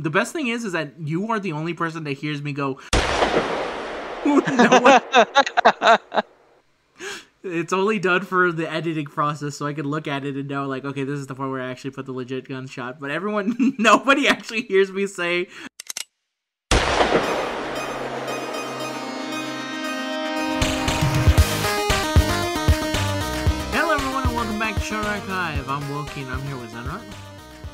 The best thing is that you are the only person that hears me go. It's only done for the editing process, so I can look at it and know, like, okay, this is the part where I actually put the legit gunshot. But everyone, nobody actually hears me say. Hello, everyone, and welcome back to Shonen Archive. I'm Wilkie, and I'm here with Zenrotto.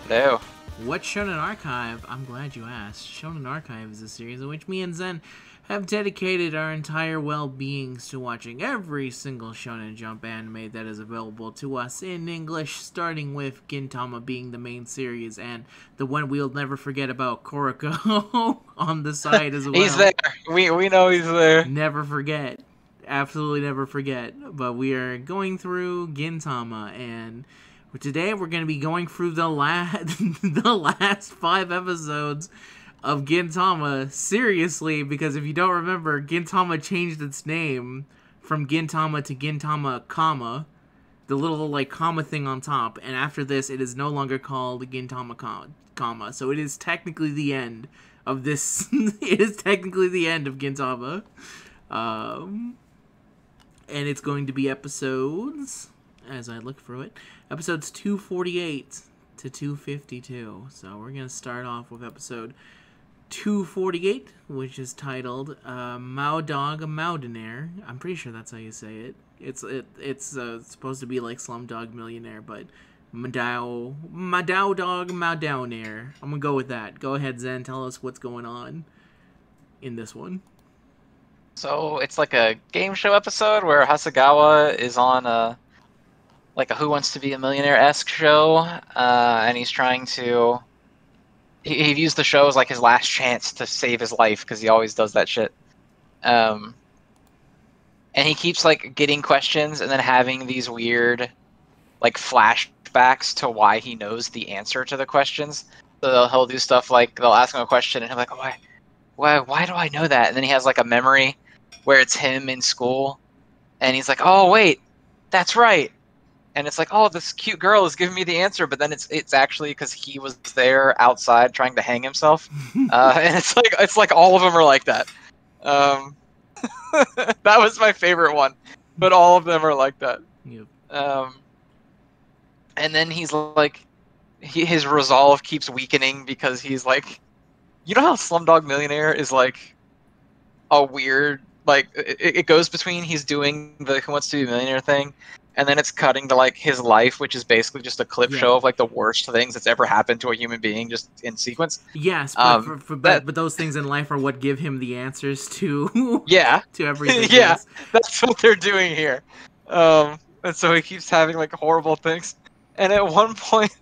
Hello. What's Shonen Archive? I'm glad you asked. Shonen Archive is a series in which me and Zen have dedicated our entire well-beings to watching every single Shonen Jump anime that is available to us in English, starting with Gintama being the main series and the one we'll never forget about, Kuroko, on the side as well. He's there. We know he's there. Never forget. Absolutely never forget. But we are going through Gintama, and today we're going to be going through the last five episodes of Gintama, seriously, because if you don't remember, Gintama changed its name from Gintama to Gintama, comma, the little, like, comma thing on top, and after this, it is no longer called Gintama, comma, so it is technically the end of this, it is technically the end of Gintama, and it's going to be episodes, as I look through it, episodes 248 to 252, so we're going to start off with episode 248, which is titled Mao Dog Maodonair. I'm pretty sure that's how you say it. It's supposed to be like Slumdog Millionaire, but Mao Dog Maodonair. I'm gonna go with that. Go ahead, Zen. Tell us what's going on in this one. So it's like a game show episode where Hasegawa is on a Who Wants to Be a Millionaire-esque show, and he's trying to. He views the show as like his last chance to save his life because he always does that shit. And he keeps like getting questions and then having these weird like flashbacks to why he knows the answer to the questions. So he'll do stuff like they'll ask him a question and he'll be like, oh, why do I know that? And then he has like a memory where it's him in school and he's like, oh wait, that's right. And it's like, oh, this cute girl is giving me the answer, but then it's actually because he was there outside trying to hang himself, and it's like all of them are like that. That was my favorite one, but all of them are like that. Yep. And then he's like, his resolve keeps weakening because he's like, you know how Slumdog Millionaire is like a weird like it goes between he's doing the Who Wants to Be a Millionaire thing. And then it's cutting to like his life, which is basically just a clip show of like the worst things that's ever happened to a human being, just in sequence. Yes, but those things in life are what give him the answers to to everything. Yeah, else. That's what they're doing here. And so he keeps having like horrible things. And at one point,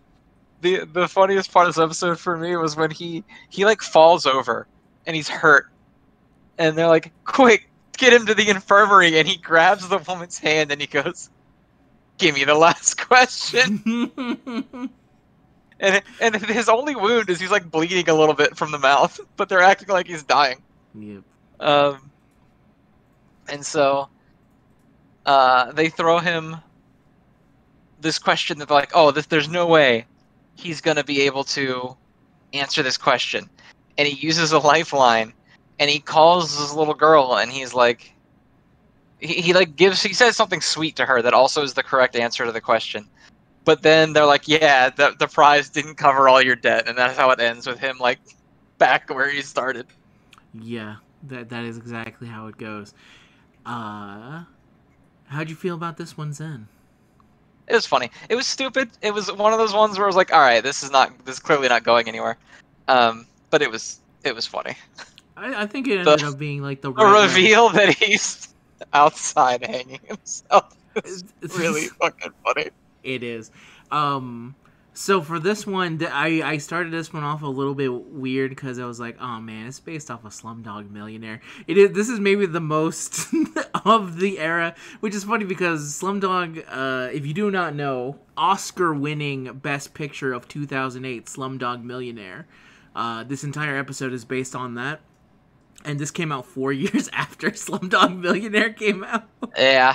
the funniest part of this episode for me was when he like falls over and he's hurt, and they're like, "Quick, get him to the infirmary!" And he grabs the woman's hand and he goes, "Give me the last question." and his only wound is he's like bleeding a little bit from the mouth, but they're acting like he's dying. Yep. And so they throw him this question that they're like, oh, there's no way he's gonna be able to answer this question. And he uses a lifeline and he calls this little girl and he's like, he says something sweet to her that also is the correct answer to the question, but then they're like, yeah, the prize didn't cover all your debt, and that's how it ends with him like back where he started. Yeah, that is exactly how it goes. How'd you feel about this one, Zen? It was funny. It was stupid. It was one of those ones where I was like, all right, this is clearly not going anywhere. But it was funny. I think it ended up being like the reveal that he's outside hanging himself. It's really fucking funny. It is. So for this one, I started this one off a little bit weird because I was like, oh man, it's based off of Slumdog Millionaire. It is. This is maybe the most of the era, which is funny because Slumdog, if you do not know, Oscar-winning Best Picture of 2008, Slumdog Millionaire. This entire episode is based on that. And this came out 4 years after Slumdog Millionaire came out. Yeah.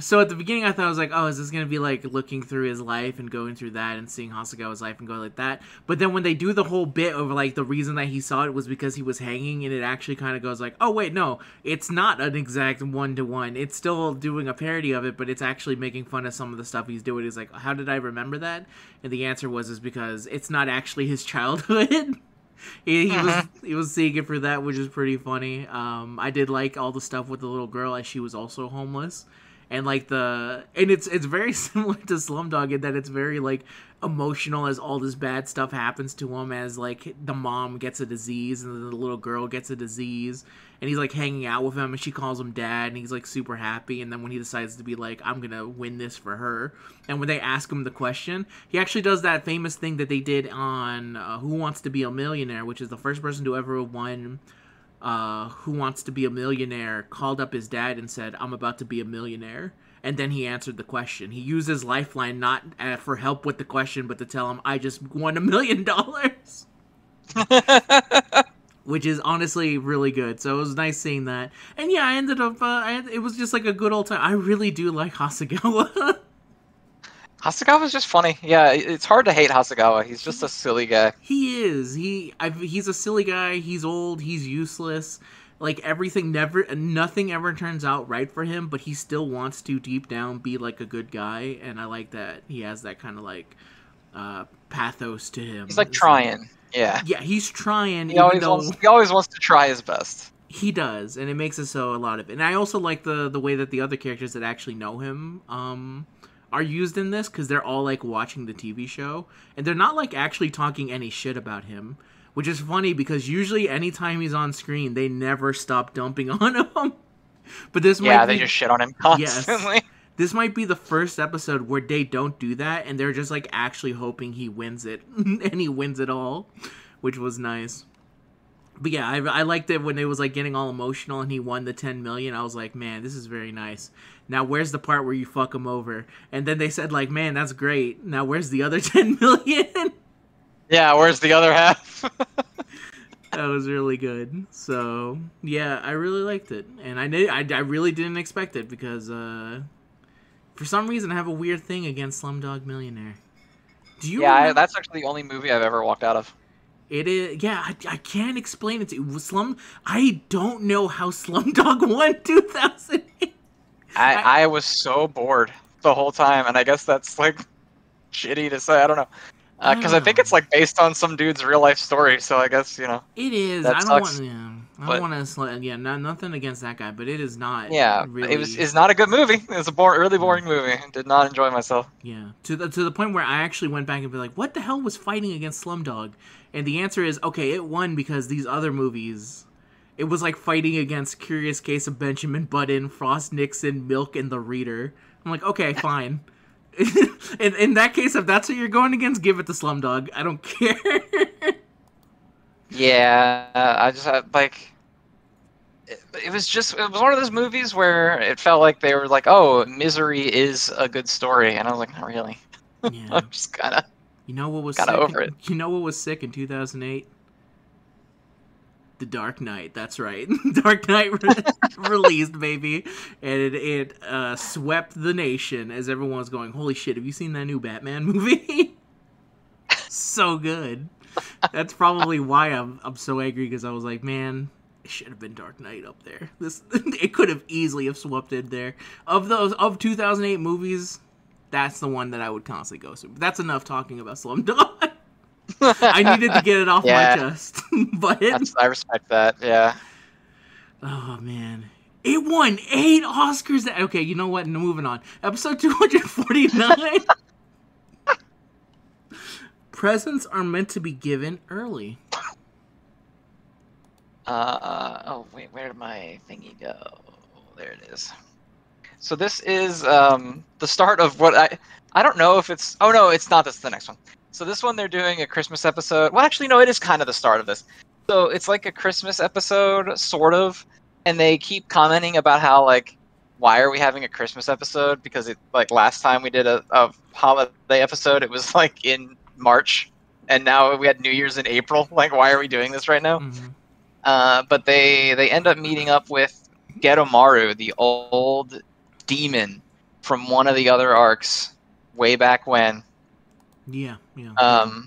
So at the beginning, I thought, I was like, oh, is this going to be like looking through his life and going through that and seeing Hasegawa's life and going like that? But then when they do the whole bit over like the reason that he saw it was because he was hanging, and it actually kind of goes like, oh, wait, no, it's not an exact one-to-one. It's still doing a parody of it, but it's actually making fun of some of the stuff he's doing. He's like, how did I remember that? And the answer was, is because it's not actually his childhood. He was seeing it for that, which is pretty funny. I did like all the stuff with the little girl, as she was also homeless, and like it's very similar to Slumdog in that it's very like emotional as all this bad stuff happens to him, as like the mom gets a disease and the little girl gets a disease, and he's like hanging out with him and she calls him dad and he's like super happy, and then when he decides to be like, I'm gonna win this for her, and when they ask him the question, he actually does that famous thing that they did on Who Wants to Be a Millionaire, which is the first person to ever won Who Wants to Be a Millionaire called up his dad and said, I'm about to be a millionaire. And then he answered the question. He used his lifeline not for help with the question, but to tell him, I just won $1 million. Which is honestly really good. So it was nice seeing that. And yeah, I ended up, it was just like a good old time. I really do like Hasegawa. Hasegawa's just funny. Yeah, it's hard to hate Hasegawa. He's just a silly guy. He is. He's a silly guy. He's old. He's useless. Like, nothing ever turns out right for him, but he still wants to, deep down, be, like, a good guy. And I like that he has that kind of, like, pathos to him. He's, like, trying. Yeah. Yeah, he's trying. He always wants to try his best. He does, and it makes it so a lot of it. And I also like the way that the other characters that actually know him, are used in this, because they're all like watching the TV show and they're not like actually talking any shit about him, which is funny because usually anytime he's on screen they never stop dumping on him, but this they just shit on him constantly. Yes, this might be the first episode where they don't do that and they're just like actually hoping he wins it. And he wins it all, which was nice. But yeah, I liked it when it was, like, getting all emotional and he won the $10 million. I was like, man, this is very nice. Now, where's the part where you fuck him over? And then they said, like, man, that's great. Now, where's the other $10 million? Yeah, where's the other half? That was really good. So, yeah, I really liked it. And I really didn't expect it because, for some reason, I have a weird thing against Slumdog Millionaire. Do you remember? That's actually the only movie I've ever walked out of. It is, yeah, I can't explain it to you. I don't know how Slumdog won 2008. I was so bored the whole time, and I guess that's, like, shitty to say. I don't know. Because I think it's, like, based on some dude's real-life story, so I guess, you know. It is. Nothing against that guy, but it is not. Yeah, really... it's not a good movie. It's a really boring movie. Did not enjoy myself. Yeah, to the point where I actually went back and be like, what the hell was fighting against Slumdog? And the answer is, okay, it won because these other movies, it was like fighting against Curious Case of Benjamin Button, Frost Nixon, Milk, and The Reader. I'm like, okay, fine. In that case, if that's what you're going against, give it to Slumdog. I don't care. Yeah, I just, like, it was one of those movies where it felt like they were like, oh, Misery is a good story. And I was like, not really. Yeah. I'm just kind of... You know what was sick in 2008? The Dark Knight. That's right. Dark Knight released, baby, and it swept the nation as everyone was going, "Holy shit! Have you seen that new Batman movie? So good." That's probably why I'm so angry, because I was like, man, it should have been Dark Knight up there. It could have easily have swept in there. Of 2008 movies, that's the one that I would constantly go to. But that's enough talking about Slumdog. I needed to get it off my chest. But I respect that, yeah. Oh, man. It won 8 Oscars. Okay, you know what? Moving on. Episode 249. Presents are meant to be given early. Oh, wait, where did my thingy go? There it is. So this is the start of what I don't know if it's... Oh, no, it's not. This is the next one. So this one, they're doing a Christmas episode. Well, actually, no, it is kind of the start of this. So it's like a Christmas episode, sort of. And they keep commenting about how, like, why are we having a Christmas episode? Because, it, like, last time we did a holiday episode, it was, like, in March. And now we had New Year's in April. Like, why are we doing this right now? Mm-hmm. But they end up meeting up with Gedomaru, the old demon from one of the other arcs way back when. Yeah, yeah.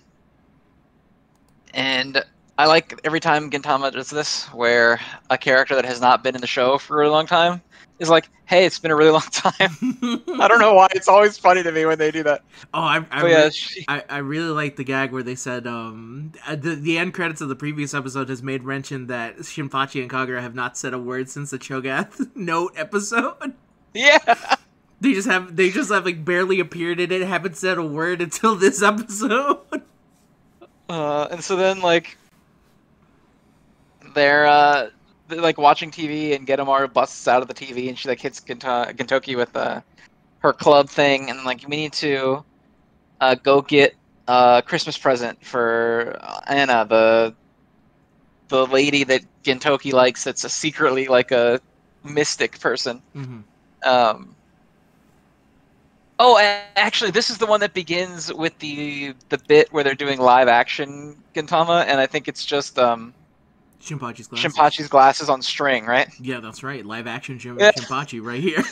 And I like every time Gintama does this, where a character that has not been in the show for a really long time is like, hey, it's been a really long time. I don't know why. It's always funny to me when they do that. Oh, I really like the gag where they said, the end credits of the previous episode has made mention that Shinpachi and Kagura have not said a word since the Cho'Gath Note episode. Yeah. They just have like barely appeared in it, haven't said a word until this episode. And so then like they're like watching TV, and Gedomaru busts out of the TV, and she like hits Gintoki with her club thing, and like, we need to go get a Christmas present for Anna, the lady that Gintoki likes, that's secretly like a mystic person. Mm-hmm. Oh, and actually, this is the one that begins with the bit where they're doing live action Gintama, and I think it's just Shinpachi's glasses on string, right? Yeah, that's right. Live action Shinpachi right here.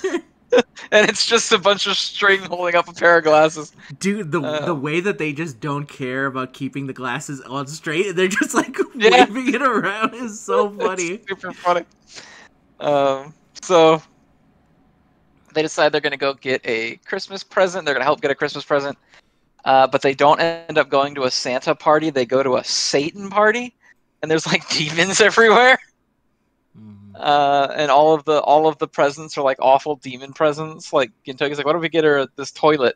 And it's just a bunch of string holding up a pair of glasses. Dude, the way that they just don't care about keeping the glasses on straight, and they're just like waving it around is so funny. It's super funny. So they decide they're going to go get a Christmas present. They're going to help get a Christmas present. But they don't end up going to a Santa party. They go to a Satan party. And there's like demons everywhere. Mm-hmm. And all of the presents are like awful demon presents. Like Gintoki's like, why don't we get her this toilet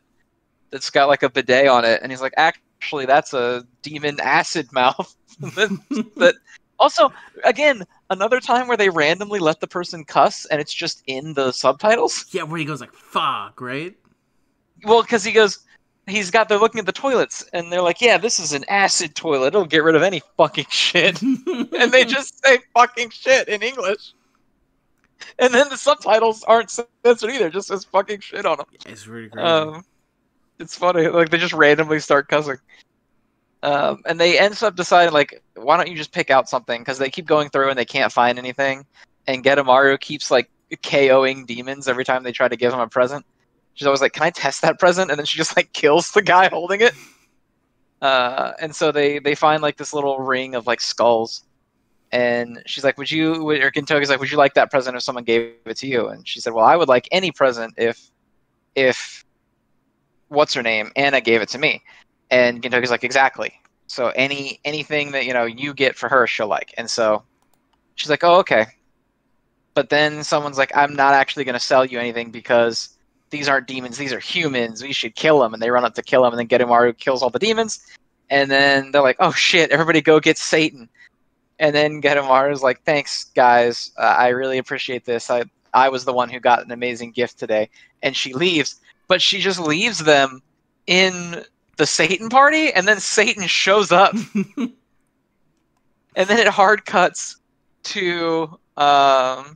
that's got like a bidet on it? And he's like, actually, that's a demon acid mouth. But also, again, another time where they randomly let the person cuss, and it's just in the subtitles. Yeah, where he goes like, fuck, right? Well, because he goes, they're looking at the toilets, and they're like, yeah, this is an acid toilet. It'll get rid of any fucking shit. And they just say fucking shit in English. And then the subtitles aren't censored either. It just says fucking shit on them. Yeah, it's really crazy. It's funny. Like, they just randomly start cussing. And they end up deciding, like, why don't you just pick out something? Because they keep going through and they can't find anything. And Gedomaru keeps, like, KOing demons every time they try to give him a present. She's always like, can I test that present? And then she just, like, kills the guy holding it. And so they find, like, this little ring of, like, skulls. And she's like, or Gintoki's like, would you like that present if someone gave it to you? And she said, well, I would like any present if what's-her-name, Anna, gave it to me. And Gintoki's like, exactly. So anything that, you know, you get for her, she'll like. And so she's like, oh, okay. But then someone's like, I'm not actually going to sell you anything because these aren't demons. These are humans. We should kill them. And they run up to kill them. And then Gedomaru kills all the demons. And then they're like, oh, shit, everybody go get Satan. And then Gedomaru's like, thanks, guys. I really appreciate this. I was the one who got an amazing gift today. And she leaves. But she just leaves them in the Satan party, and then Satan shows up. And then it hard cuts to the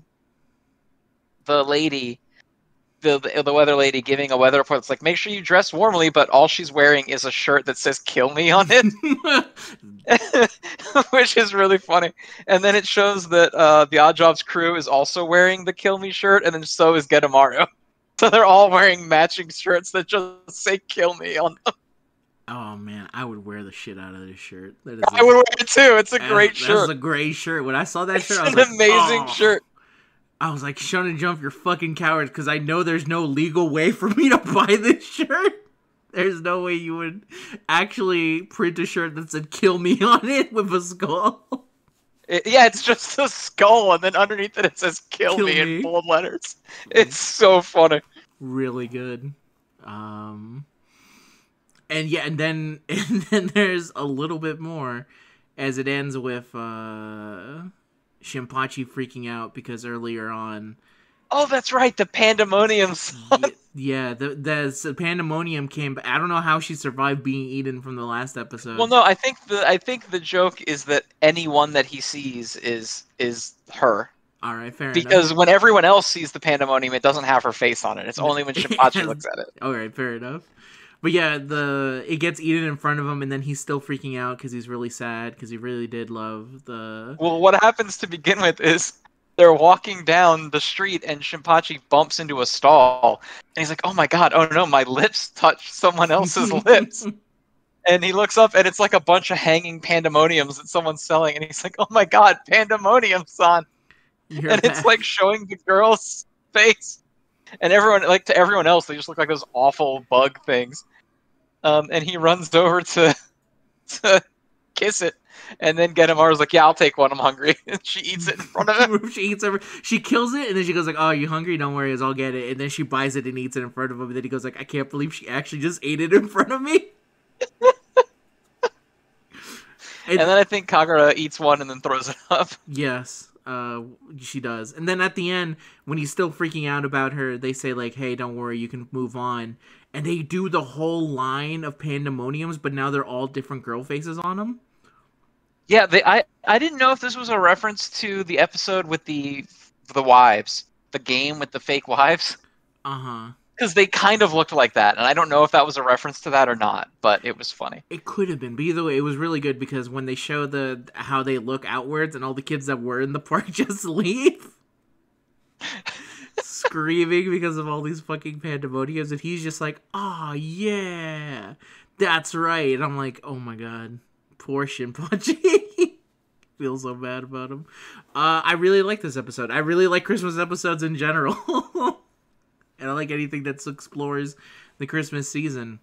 lady, the weather lady, giving a weather report. It's like, make sure you dress warmly, but all she's wearing is a shirt that says kill me on it. Which is really funny. And then it shows that the Odd Jobs crew is also wearing the kill me shirt, and then so is Gedomaru. So they're all wearing matching shirts that just say kill me on them. Oh man, I would wear the shit out of this shirt. I would wear it too. It's a great shirt. It's a great shirt. When I saw that shirt, I was like, "It's an amazing shirt." I was like, "Shonen Jump, you're fucking cowards!" Because I know there's no legal way for me to buy this shirt. There's no way you would actually print a shirt that said "Kill Me" on it with a skull. Yeah, it's just a skull, and then underneath it says "Kill me" in bold letters. It's so funny. Really good. And yeah, and then there's a little bit more, as it ends with Shinpachi freaking out because earlier on. Oh, that's right, the pandemonium. Yeah, the pandemonium came. I don't know how she survived being eaten from the last episode. Well, no, I think the joke is that anyone that he sees is her. All right, fair enough. Because when everyone else sees the pandemonium, it doesn't have her face on it. It's only when Shinpachi looks at it. All right, fair enough. But yeah, it gets eaten in front of him, and then he's still freaking out because he's really sad because he really did love the... Well, what happens to begin with is they're walking down the street, and Shinpachi bumps into a stall, and he's like, oh my god, oh no, my lips touched someone else's lips. And he looks up, and it's like a bunch of hanging pandemoniums that someone's selling, and he's like, oh my god, pandemonium-san! And mad. It's like showing the girl's face. And everyone, like, to everyone else, they just look like those awful bug things. And he runs over to kiss it, and then Gedomaru's like, yeah, I'll take one, I'm hungry. And she eats it in front of him. She kills it, and then she goes like, oh, you hungry? Don't worry, I'll get it. And then she buys it and eats it in front of him, and then he goes like, I can't believe she actually just ate it in front of me. And then I think Kagura eats one and then throws it up. Yes. She does. And then at the end, when he's still freaking out about her, they say like, hey, don't worry, you can move on. And they do the whole line of pandemoniums, but now they're all different girl faces on them. Yeah, I didn't know if this was a reference to the episode with the wives, the game with the fake wives. Uh-huh. Because they kind of looked like that, and I don't know if that was a reference to that or not, but it was funny. It could have been, but either way, it was really good because when they show how they look outwards and all the kids that were in the park just leave, screaming because of all these fucking pandemoniums, and he's just like, "Ah, yeah, that's right." And I'm like, "Oh my god, poor Shinpachi." Feel so bad about him. I really like this episode. I really like Christmas episodes in general. And I like anything that explores the Christmas season.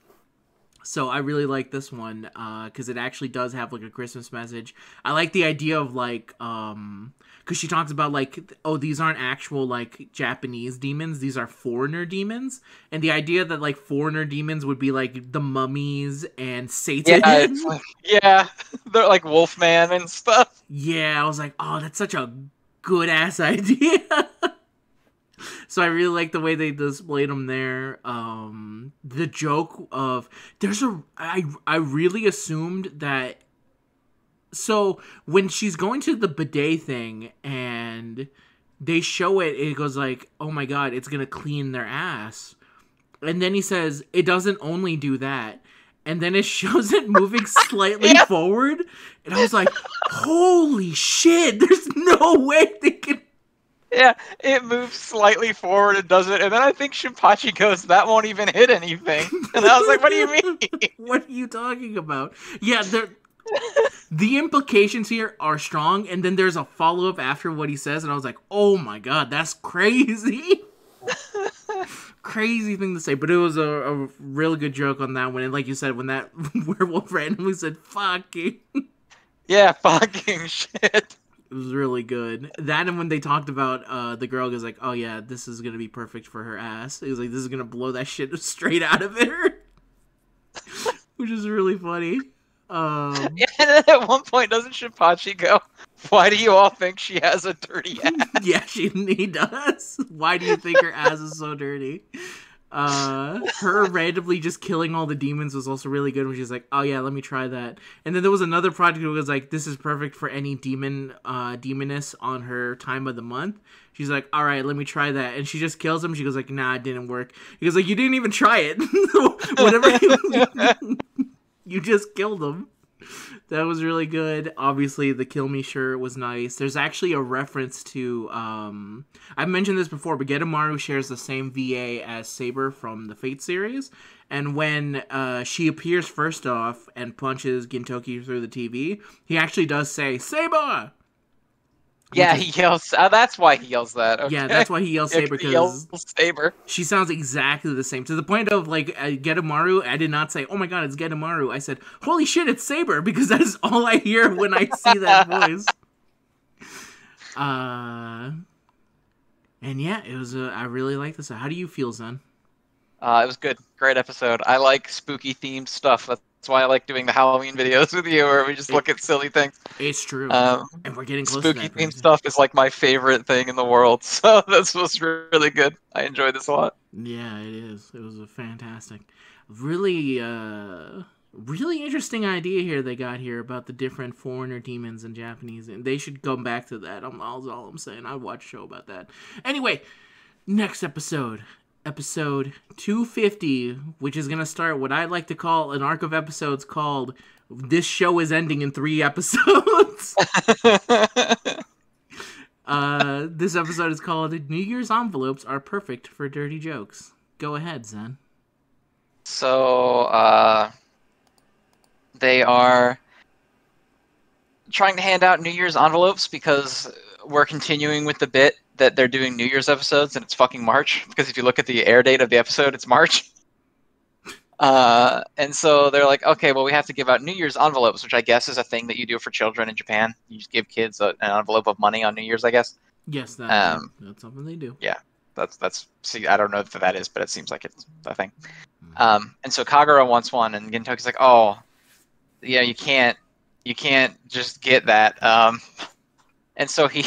So I really like this one because it actually does have like a Christmas message. I like the idea of like because she talks about like, oh, these aren't actual like Japanese demons. These are foreigner demons. And the idea that like foreigner demons would be like the mummies and Satan. Yeah, it's like, yeah. They're like Wolfman and stuff. Yeah, I was like, oh, that's such a good ass idea. So I really like the way they displayed them there. The joke of I really assumed that. So when she's going to the bidet thing and they show it, it goes like, oh my god, it's gonna clean their ass. And then he says it doesn't only do that. And then it shows it moving slightly forward, and I was like, holy shit! There's no way they can. Yeah, it moves slightly forward and does it. And then I think Shinpachi goes, that won't even hit anything. And I was like, what do you mean? What are you talking about? Yeah, the implications here are strong. And then there's a follow-up after what he says. And I was like, oh my god, that's crazy. Crazy thing to say. But it was a really good joke on that one. And like you said, when that werewolf randomly said, fucking. Yeah, fucking shit. It was really good. That and when they talked about the girl goes like, oh yeah, this is going to be perfect for her ass. It was like, this is going to blow that shit straight out of her. Which is really funny. Yeah, and then at one point, doesn't Shinpachi go, why do you all think she has a dirty ass? Yeah, he does. Why do you think her ass is so dirty? Her randomly just killing all the demons was also really good when she's like, oh yeah, let me try that. And then there was another project who was like, this is perfect for any demon demoness on her time of the month. She's like, all right, let me try that. And she just kills him. She goes like, nah, it didn't work. He goes like, you didn't even try it. Whatever you just killed him. That was really good. Obviously, the kill me shirt was nice. There's actually a reference to, I've mentioned this before, but Gedomaru shares the same VA as Saber from the Fate series. And when she appears first off and punches Gintoki through the TV, he actually does say, Saber! Yeah, he yells. That's why he yells that. Okay. Yeah, that's why he yells Saber, because she sounds exactly the same. To the point of, like, Gedomaru, I did not say, oh my god, it's Gedomaru. I said, holy shit, it's Saber, because that is all I hear when I see that voice. And yeah, it was I really like this. How do you feel, Zen? It was good. Great episode. I like spooky-themed stuff. That's why I like doing the Halloween videos with you, where we just look at silly things. It's true. And we're getting close to that. Spooky-themed stuff is like my favorite thing in the world, so this was really good. I enjoyed this a lot. Yeah, it is. It was a fantastic. Really, really interesting idea here they got here about the different foreigner demons and Japanese. And they should come back to that. That's all I'm saying. I'd watch a show about that. Anyway, next episode episode 250, which is going to start what I like to call an arc of episodes called This Show Is Ending in 3 Episodes. This episode is called New Year's Envelopes Are Perfect for Dirty Jokes. Go ahead, Zen. So, they are trying to hand out New Year's envelopes because we're continuing with the bit that they're doing New Year's episodes and it's fucking March, because if you look at the air date of the episode, it's March. And so they're like, okay, well, we have to give out New Year's envelopes, which I guess is a thing that you do for children in Japan. You just give kids an envelope of money on New Year's, I guess. Yes, that's something they do. Yeah, that's. See, I don't know if that is, but it seems like it's a thing. Mm-hmm. And so Kagura wants one, and Gintoki's like, oh, yeah, you can't just get that. And so he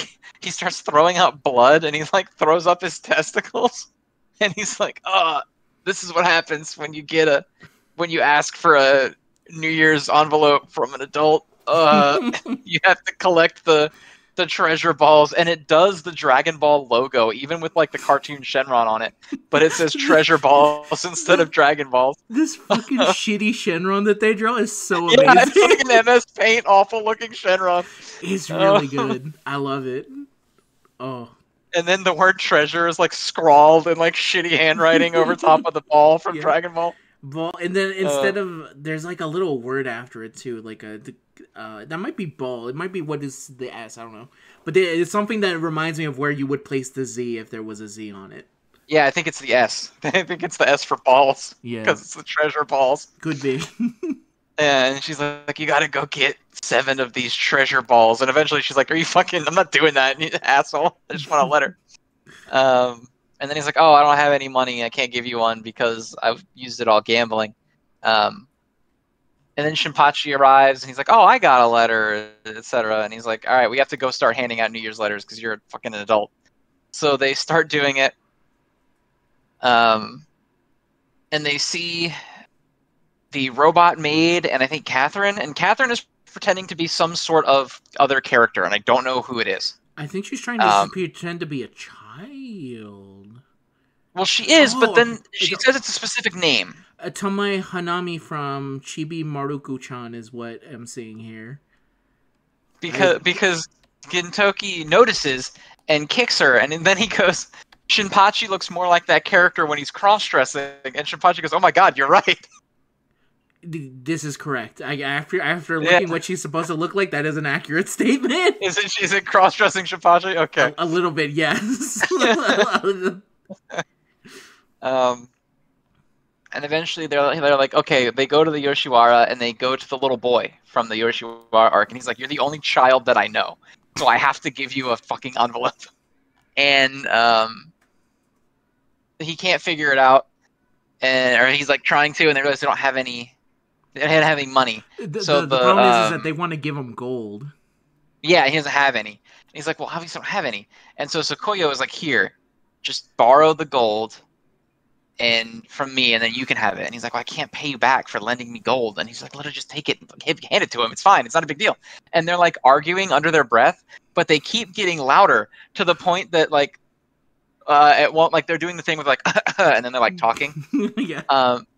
starts throwing up blood, and he like throws up his testicles, and he's like, oh, this is what happens when you get when you ask for a New Year's envelope from an adult. You have to collect the treasure balls, and it does the Dragon Ball logo, even with like the cartoon Shenron on it, but it says treasure balls instead of Dragon Balls. This fucking shitty Shenron that they draw is so amazing. Yeah, it's like an MS Paint awful looking Shenron. It's really good. I love it. Oh. And then the word treasure is like scrawled in like shitty handwriting over top of the ball from Dragon Ball. Ball, and then instead of, there's like a little word after it too, like a that might be ball. It might be, what is the S? I don't know. But it's something that reminds me of where you would place the Z if there was a Z on it. Yeah, I think it's the S. I think it's the S for balls. Yeah, because it's the treasure balls. Could be. And she's like, you gotta go get 7 of these treasure balls. And eventually she's like, are you fucking? I'm not doing that, you asshole. I just want a letter. And then he's like, oh, I don't have any money. I can't give you one because I've used it all gambling. And then Shinpachi arrives, and he's like, oh, I got a letter, etc. And he's like, all right, we have to go start handing out New Year's letters because you're fucking an adult. So they start doing it. And they see the robot maid and I think Catherine. And Catherine is pretending to be some sort of other character, and I don't know who it is. I think she's trying to pretend to be a child. Well, she is, but then she says it's a specific name. Tomoe Hanami from Chibi Maruku-chan is what I'm seeing here. Because Gintoki notices and kicks her, and then he goes, Shinpachi looks more like that character when he's cross-dressing, and Shinpachi goes, oh my god, you're right. This is correct. After looking what she's supposed to look like, that is an accurate statement. Is it cross-dressing Shinpachi? Okay. A little bit, yes. And eventually they're like, okay, they go to the Yoshiwara and they go to the little boy from the Yoshiwara arc, and he's like, you're the only child that I know, so I have to give you a fucking envelope. And he can't figure it out, or he's like trying to, and they realize they don't have any money. So the problem is that they want to give him gold. Yeah, he doesn't have any. And he's like, well, obviously I don't have any. And so Sequoia is like, here, just borrow the gold and from me, and then you can have it. And he's like, well, I can't pay you back for lending me gold. And he's like, let her just take it and hand it to him. It's fine. It's not a big deal. And they're like arguing under their breath, but they keep getting louder to the point that like it won't, like they're doing the thing with like and then they're like talking. Yeah.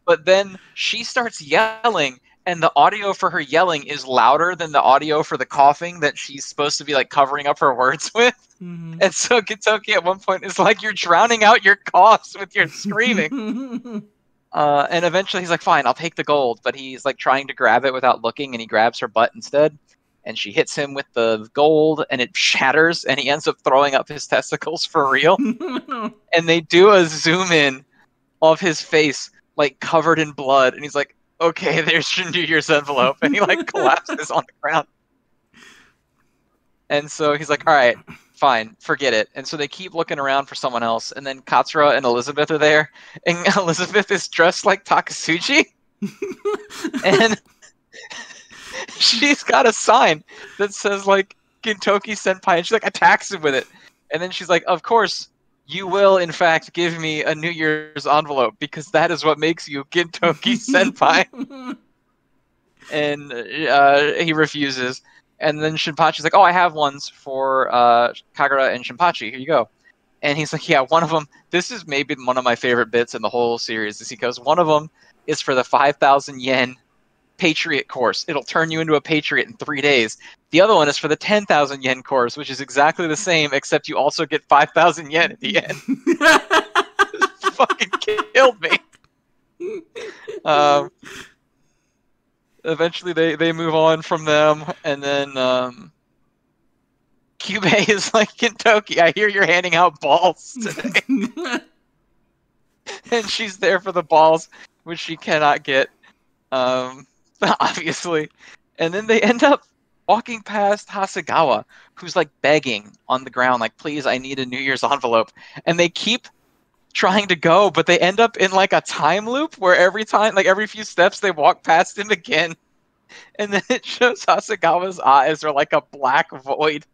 But then she starts yelling, and the audio for her yelling is louder than the audio for the coughing that she's supposed to be like covering up her words with. Mm-hmm. And so Gintoki at one point is like, you're drowning out your coughs with your screaming. And eventually he's like, fine, I'll take the gold. But he's like trying to grab it without looking, and he grabs her butt instead. And she hits him with the gold, and it shatters, and he ends up throwing up his testicles for real. And they do a zoom in of his face, like covered in blood. And he's like, okay, there's your New Year's envelope. And he like collapses on the ground. And so he's like, all right, fine, forget it. And so they keep looking around for someone else. And then Katsura and Elizabeth are there. And Elizabeth is dressed like Takasugi. And she's got a sign that says like Gintoki Senpai. And she like attacks him with it. And then she's like, of course, you will, in fact, give me a New Year's envelope, because that is what makes you Gintoki Senpai. And he refuses. And then Shinpachi's like, oh, I have ones for Kagura and Shinpachi. Here you go. And he's like, yeah, one of them, this is maybe one of my favorite bits in the whole series, is he goes, one of them is for the 5,000 yen Patriot course. It'll turn you into a Patriot in 3 days. The other one is for the 10,000 yen course, which is exactly the same, except you also get 5,000 yen at the end. This fucking killed me. Eventually they move on from them, and then Kyubei is like, Gintoki, I hear you're handing out balls today. And she's there for the balls, which she cannot get, obviously. And then they end up walking past Hasegawa, who's like begging on the ground, like, please, I need a New Year's envelope. And they keep trying to go, but they end up in like a time loop where every time, like every few steps, they walk past him again. And then it shows Hasegawa's eyes are like a black void.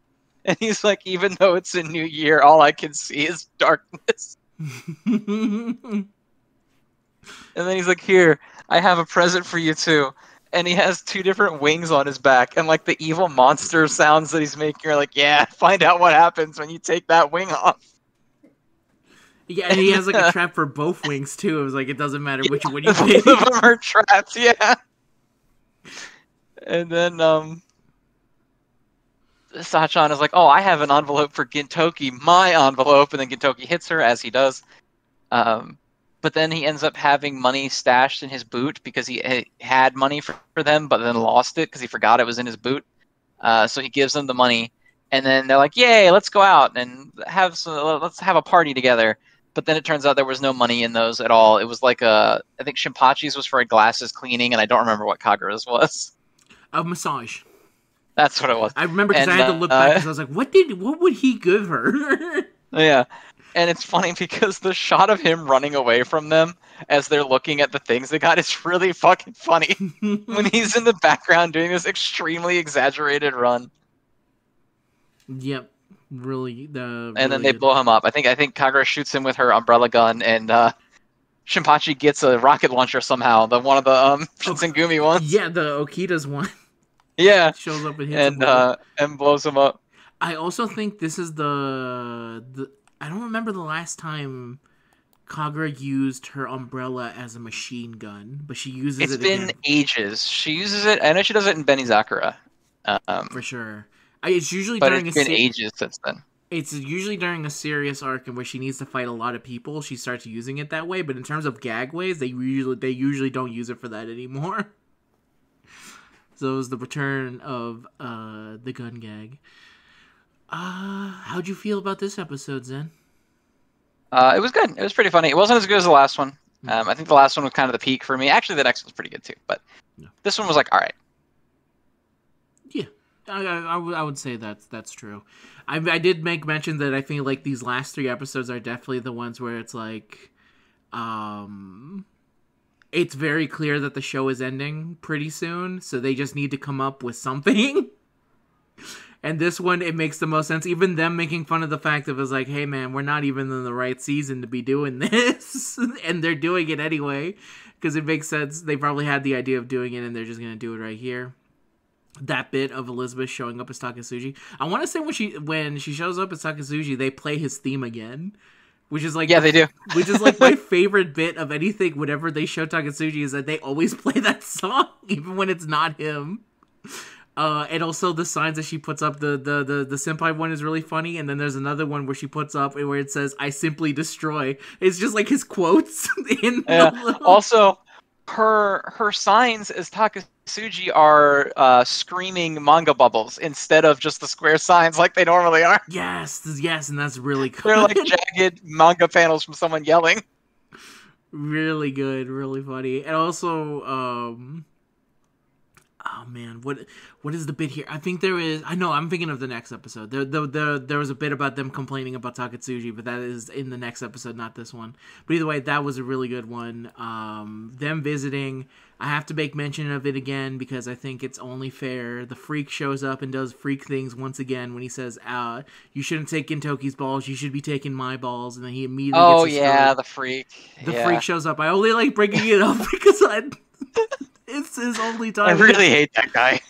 And he's like, even though it's a new year, all I can see is darkness. And then he's like, here, I have a present for you too. And he has two different wings on his back. And like the evil monster sounds that he's making are like, yeah, find out what happens when you take that wing off. Yeah, and he has like a trap for both wings too. It was like, it doesn't matter which one you pick. Both of them are trapped, yeah. And then, Sa-chan is like, oh, I have an envelope for Gintoki, my envelope. And then Gintoki hits her, as he does. But then he ends up having money stashed in his boot because he had money for them, but then lost it because he forgot it was in his boot. So he gives them the money. And then they're like, yay, let's go out and have some, let's have a party together. But then it turns out there was no money in those at all. It was like a, I think Shinpachi's was for a glasses cleaning, and I don't remember what Kagura's was. A massage. That's what it was. I remember because I had to look back because I was like, what would he give her? Yeah. And it's funny because the shot of him running away from them as they're looking at the things they got is really fucking funny. When he's in the background doing this extremely exaggerated run. Yep. Really. And really then they blow him up. I think Kagura shoots him with her umbrella gun, and Shinpachi gets a rocket launcher somehow. One of the Shinsengumi ones. Yeah, the Okita's one. Yeah, shows up and blows him up. I also think this is the I don't remember the last time Kagura used her umbrella as a machine gun, but she uses it. It's been ages. She uses it. I know she does it in Benizakura. For sure. It's usually during. But it's been ages since then. It's usually during a serious arc and where she needs to fight a lot of people. She starts using it that way. But in terms of gag ways, they usually don't use it for that anymore. So it was the return of the gun gag. How'd you feel about this episode, Zen? It was good. It was pretty funny. It wasn't as good as the last one. I think the last one was kind of the peak for me. Actually, the next one's pretty good too, but this one was like, all right. Yeah, I would say that's true. I did make mention that I think like these last three episodes are definitely the ones where it's like, it's very clear that the show is ending pretty soon, so they just need to come up with something. And this one, it makes the most sense. Even them making fun of the fact that it was like, hey man, we're not even in the right season to be doing this. And they're doing it anyway, because it makes sense. They probably had the idea of doing it, and they're just going to do it right here. That bit of Elizabeth showing up as Takasugi. I want to say when she shows up as Takasugi, they play his theme again. Which is like, yeah, they do. Which is like my favorite bit of anything, whenever they show Takasugi, is that they always play that song, even when it's not him. And also the signs that she puts up, the senpai one is really funny. And then there's another one where she puts up where it says, I simply destroy. It's just like his quotes. Also, her signs as Takasugi are screaming manga bubbles instead of just the square signs like they normally are. Yes, and that's really cool. They're like jagged manga panels from someone yelling. Really good, really funny. And also, oh man, what is the bit here? I think there is. I know I'm thinking of the next episode. There was a bit about them complaining about Takasugi, but that is in the next episode, not this one. But either way, that was a really good one. Them visiting. I have to make mention of it again because I think it's only fair. The freak shows up and does freak things once again when he says, you shouldn't take Gintoki's balls. You should be taking my balls." And then he immediately. Oh gets yeah, the freak. The freak shows up. I only like bringing it up because I. It's his only time. I really hate that guy.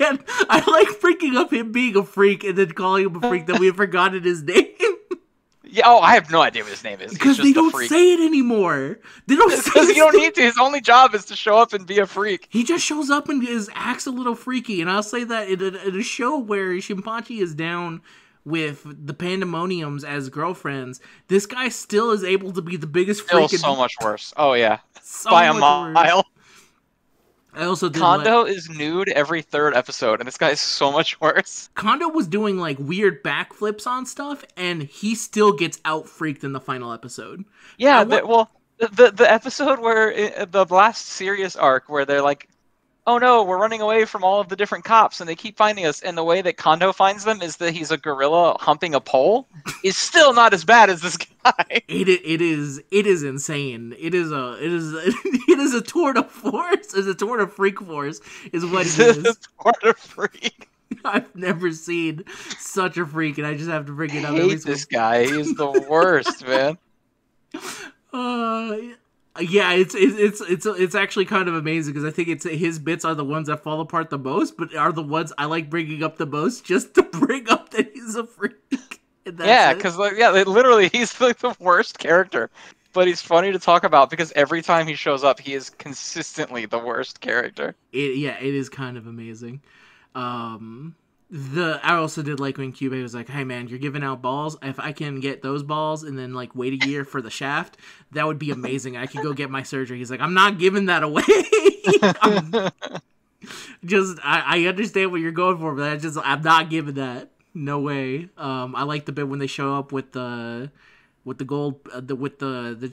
Yeah, I like freaking up him being a freak and then calling him a freak that we had forgotten his name. Yeah, oh, I have no idea what his name is. Because they don't say it anymore. They don't say it. Because you don't need to. His only job is to show up and be a freak. He just shows up and acts a little freaky. And I'll say that in a show where Shinpachi is down with the pandemoniums as girlfriends, this guy still is able to be the biggest freak. Still so much worse. Oh, yeah. So by a mile. I also did Kondo is nude every third episode, and this guy is so much worse. Kondo was doing, like, weird backflips on stuff, and he still gets out-freaked in the final episode. Yeah, the episode where, the last serious arc, where they're like, oh no, we're running away from all of the different cops, and they keep finding us, and the way that Kondo finds them is that he's a gorilla humping a pole, is still not as bad as this guy. It is insane. It is a tour de force. It's a tour de freak force, is what it is. It's a tour de freak. I've never seen such a freak, and I just have to bring it up. I hate this guy. He's the worst, man. Yeah, it's actually kind of amazing, because I think it's his bits are the ones that fall apart the most, but are the ones I like bringing up the most just to bring up that he's a freak. Yeah, because like, yeah, literally he's like the worst character. But he's funny to talk about because every time he shows up, he is consistently the worst character. It is kind of amazing. I also did like when Kyubey was like, hey man, you're giving out balls. If I can get those balls and then like wait a year for the shaft, that would be amazing. I could go get my surgery. He's like, I'm not giving that away. I understand what you're going for, but I'm not giving that. No way. I like the bit when they show up with the...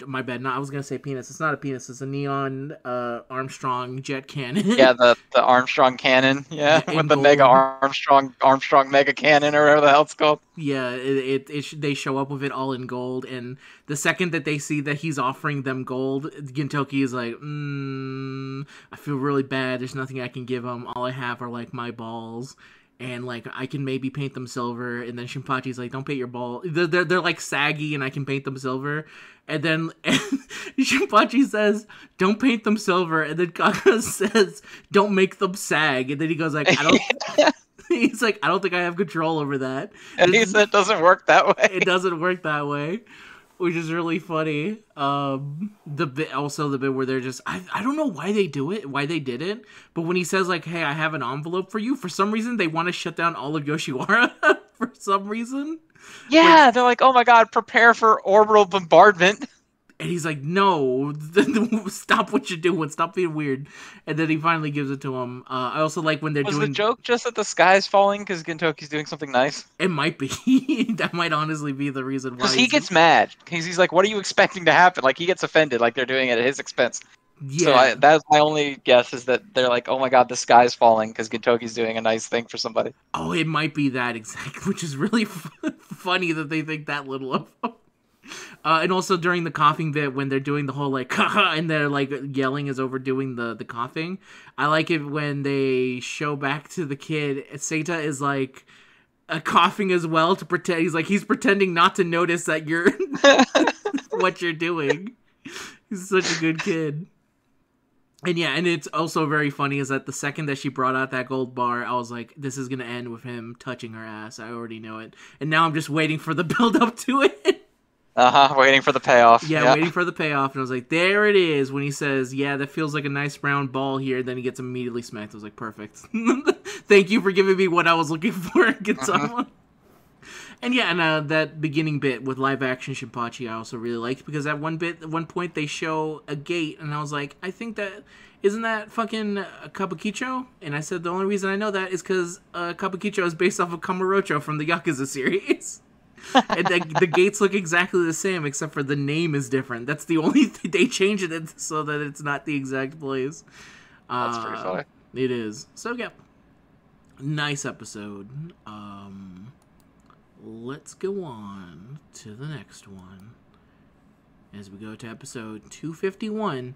my bad. No, I was gonna say penis. It's not a penis. It's a neon Armstrong jet cannon. Yeah, the Armstrong cannon. Yeah, with the gold. Mega Armstrong mega cannon or whatever the hell it's called. Yeah, they show up with it all in gold, and the second that they see that he's offering them gold, Gintoki is like, I feel really bad. There's nothing I can give him. All I have are like my balls. And, like, I can maybe paint them silver. And then Shinpachi's like, don't paint your ball. They're like, saggy, and I can paint them silver. And then Shinpachi says, don't paint them silver. And then Kagura says, don't make them sag. And then he goes, like, I don't... He's like, I don't think I have control over that. And he said, it doesn't work that way. It doesn't work that way. Which is really funny. The bit where they're just... I don't know why they do it, why they did it, but when he says, like, hey, I have an envelope for you, for some reason, they want to shut down all of Yoshiwara for some reason. Yeah, they're like, oh my god, prepare for orbital bombardment. And he's like, no, stop what you're doing, stop being weird. And then he finally gives it to him. I also like when they're Was the joke just that the sky's falling because Gintoki's doing something nice? It might be. That might honestly be the reason why. Because he gets mad. Because he's like, what are you expecting to happen? Like, he gets offended, like they're doing it at his expense. Yeah. So that's my only guess, is that they're like, oh my god, the sky's falling because Gintoki's doing a nice thing for somebody. Oh, it might be that exact, which is really funny that they think that little of him. And also during the coughing bit when they're doing the whole like haha and they're like yelling is overdoing the coughing. I like it when they show back to the kid. Seta is like coughing as well to pretend. He's like, he's pretending not to notice that you're what you're doing. He's such a good kid. And yeah, and it's also very funny is that the second that she brought out that gold bar, I was like, this is going to end with him touching her ass. I already know it. And now I'm just waiting for the build up to it. Waiting for the payoff. Yeah, waiting for the payoff. And I was like, there it is. When he says, yeah, that feels like a nice round ball here. Then he gets immediately smacked. I was like, perfect. Thank you for giving me what I was looking for. Get someone. And yeah, and that beginning bit with live action Shinpachi I also really liked, because at one point they show a gate and I was like, I think that, isn't that fucking Kabukicho? And I said, the only reason I know that is because Kabukicho is based off of Kamurocho from the Yakuza series. And the gates look exactly the same, except for the name is different. That's the only thing. They changed it so that it's not the exact place. That's pretty funny. It is. So, yeah. Nice episode. Let's go on to the next one. As we go to episode 251.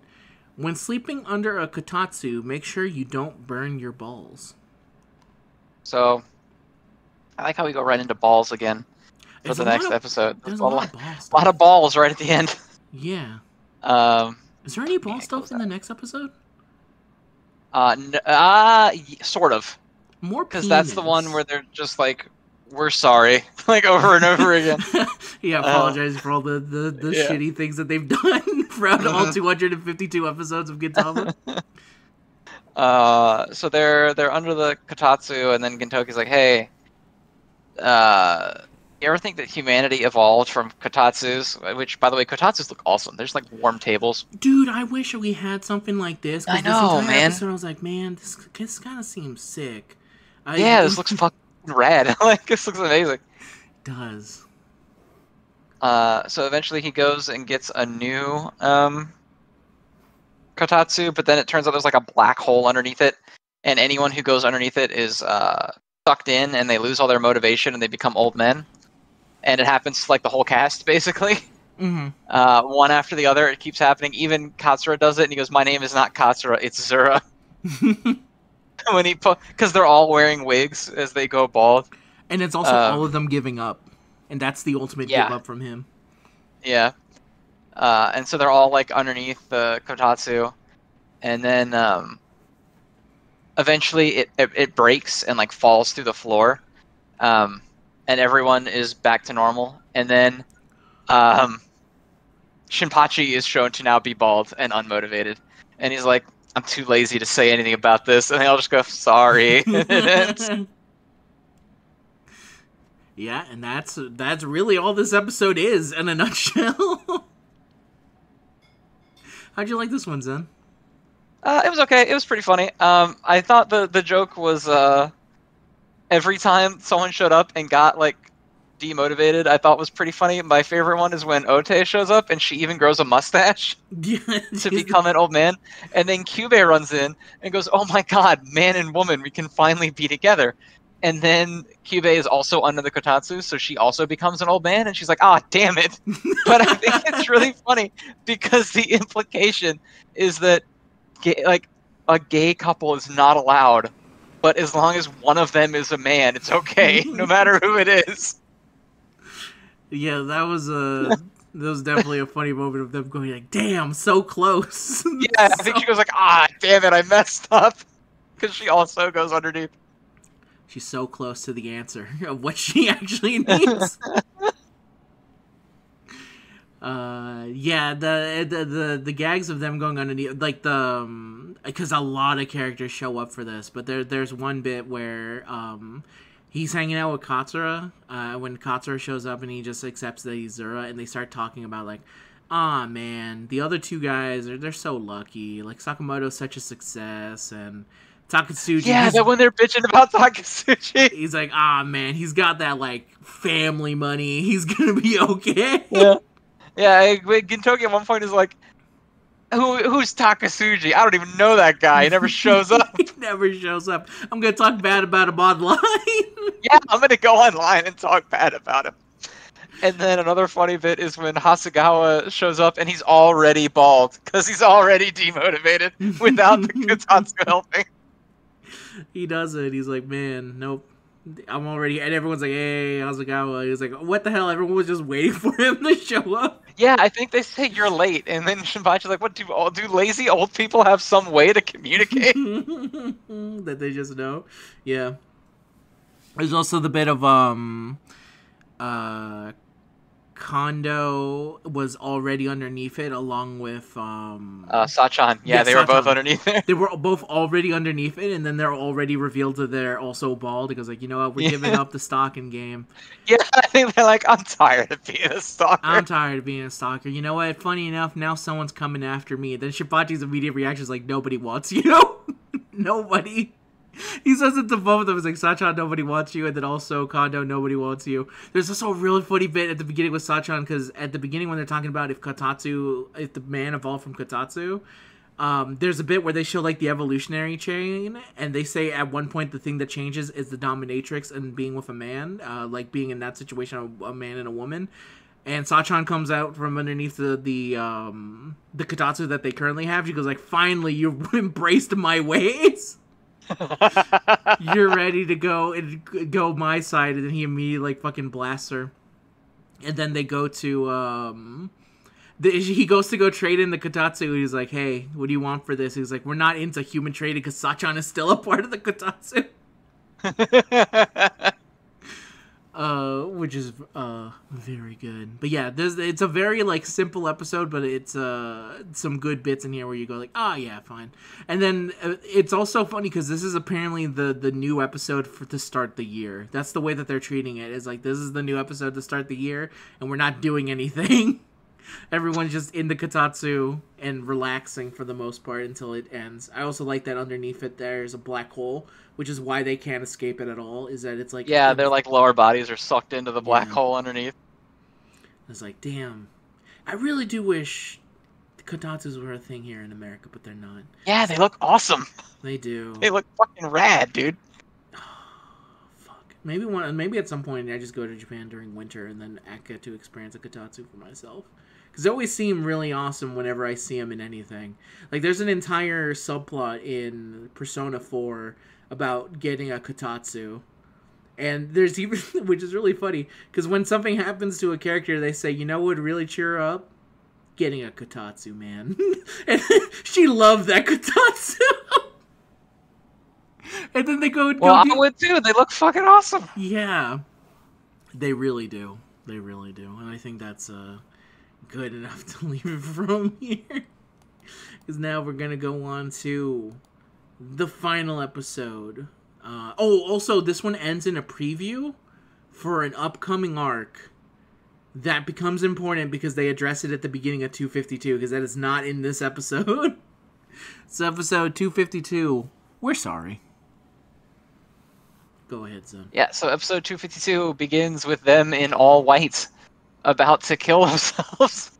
When sleeping under a kotatsu, make sure you don't burn your balls. So, I like how we go right into balls again. For the next episode. There's a lot of balls right at the end. Yeah. Is there any ball stuff in the next episode? Sort of. More penis. Because that's the one where they're just like we're sorry, like over and over again. Yeah, apologize for all the yeah. shitty things that they've done throughout all 252 episodes of Gintama. So they're under the Kotatsu, and then Gintoki's like, hey, you ever think that humanity evolved from Kotatsus? Which, by the way, Kotatsus look awesome. There's like warm tables. Dude, I wish we had something like this. I know, this man. Episode, I was like, man, this kind of seems sick. Yeah, this looks fucking rad. Like, this looks amazing. It does. So eventually he goes and gets a new Kotatsu, but then it turns out there's like a black hole underneath it, and anyone who goes underneath it is sucked in, and they lose all their motivation, and they become old men. And it happens to, like, the whole cast, basically. Mm-hmm. One after the other, it keeps happening. Even Katsura does it, and he goes, my name is not Katsura, it's Zura. When he because they're all wearing wigs as they go bald. And it's also all of them giving up. And that's the ultimate give up from him. Yeah. And so they're all, like, underneath the Kotatsu. And then, eventually it breaks and, like, falls through the floor. And everyone is back to normal. And then Shinpachi is shown to now be bald and unmotivated. And he's like, I'm too lazy to say anything about this. And they all just go, sorry. Yeah, and that's really all this episode is in a nutshell. How'd you like this one, Zen? It was okay. It was pretty funny. I thought the joke was... every time someone showed up and got, like, demotivated, I thought was pretty funny. My favorite one is when Otae shows up, and she even grows a mustache to become an old man. And then Kyubei runs in and goes, oh my god, man and woman, we can finally be together. And then Kyubei is also under the Kotatsu, so she also becomes an old man, and she's like, ah, damn it. But I think it's really funny, because the implication is that, a gay couple is not allowed. But as long as one of them is a man, it's okay, no matter who it is. Yeah, that was definitely a funny moment of them going like, damn, so close. Yeah, I think she goes like, ah, damn it, I messed up. Because she also goes underneath. She's so close to the answer of what she actually needs. Yeah, the gags of them going underneath, like, because a lot of characters show up for this, but there's one bit where he's hanging out with Katsura, when Katsura shows up and he just accepts that he's Zura, and they start talking about, like, ah, man, the other two guys, they're so lucky, like, Sakamoto's such a success, and Takasugi. Yeah, that when they're bitching about Takasugi. He's like, ah, man, he's got that, like, family money, he's gonna be okay. Yeah. Yeah, Gintoki at one point is like, "Who's Takasugi? I don't even know that guy. He never shows up. He never shows up. I'm going to talk bad about him online." Yeah, I'm going to go online and talk bad about him. And then another funny bit is when Hasegawa shows up and he's already bald because he's already demotivated without the Kotatsu helping. He does it. He's like, man, nope. I'm already, and everyone's like, hey, Hasegawa. He was like, what the hell? Everyone was just waiting for him to show up. Yeah, I think they say you're late, and then Shinpachi's like, what, do lazy old people have some way to communicate? That they just know? Yeah. There's also the bit of, Kondo was already underneath it, along with Sa-chan. Yeah, they were both underneath it. They were both already underneath it, and then they're already revealed that they're also bald. It goes like, you know what, we're giving up the stalking game. Yeah, I think they're like, I'm tired of being a stalker. I'm tired of being a stalker. You know what? Funny enough, now someone's coming after me. Then Shinpachi's immediate reaction is like, nobody wants you. Nobody. He says it to both of them. It's like, Sa-chan, nobody wants you. And then also, Kondo, nobody wants you. There's also a really funny bit at the beginning with Sa-chan, because at the beginning when they're talking about if the man evolved from Kotatsu, there's a bit where they show, like, the evolutionary chain, and they say at one point the thing that changes is the dominatrix and being with a man, like, being in that situation, a man and a woman. And Sa-chan comes out from underneath the Kotatsu that they currently have. She goes like, finally, you've embraced my ways. You're ready to go and go my side, and then he immediately like fucking blasts her, and then they go to he goes to go trade in the Kotatsu, and he's like, hey, what do you want for this? He's like, we're not into human trading because Sa-chan is still a part of the Kotatsu. which is very good. But yeah, it's a very like simple episode, but it's some good bits in here where you go like, oh yeah, fine. And then it's also funny because this is apparently the new episode to start the year. That's the way that they're treating it. It's like, this is the new episode to start the year, and we're not doing anything. Everyone's just in the katatsu and relaxing for the most part until it ends. I also like that underneath it there's a black hole, which is why they can't escape it at all, is that it's like... Yeah, their like lower bodies are sucked into the black hole underneath. It's like, damn. I really do wish the katatsus were a thing here in America, but they're not. Yeah, they look awesome. They do. They look fucking rad, dude. Maybe maybe at some point I just go to Japan during winter and then get to experience a katatsu for myself. Because they always seem really awesome whenever I see them in anything. Like, there's an entire subplot in Persona 4 about getting a katatsu. And there's even, which is really funny, because when something happens to a character, they say, you know what would really cheer her up? Getting a katatsu, man. And she loved that katatsu. And then they go... Well, I would too. They look fucking awesome. Yeah. They really do. They really do. And I think that's good enough to leave it from here. Because now we're going to go on to the final episode. Oh, also, this one ends in a preview for an upcoming arc that becomes important because they address it at the beginning of 252, because that is not in this episode. It's episode 252. We're sorry. Go ahead, son. Yeah, so episode 252 begins with them in all white about to kill themselves.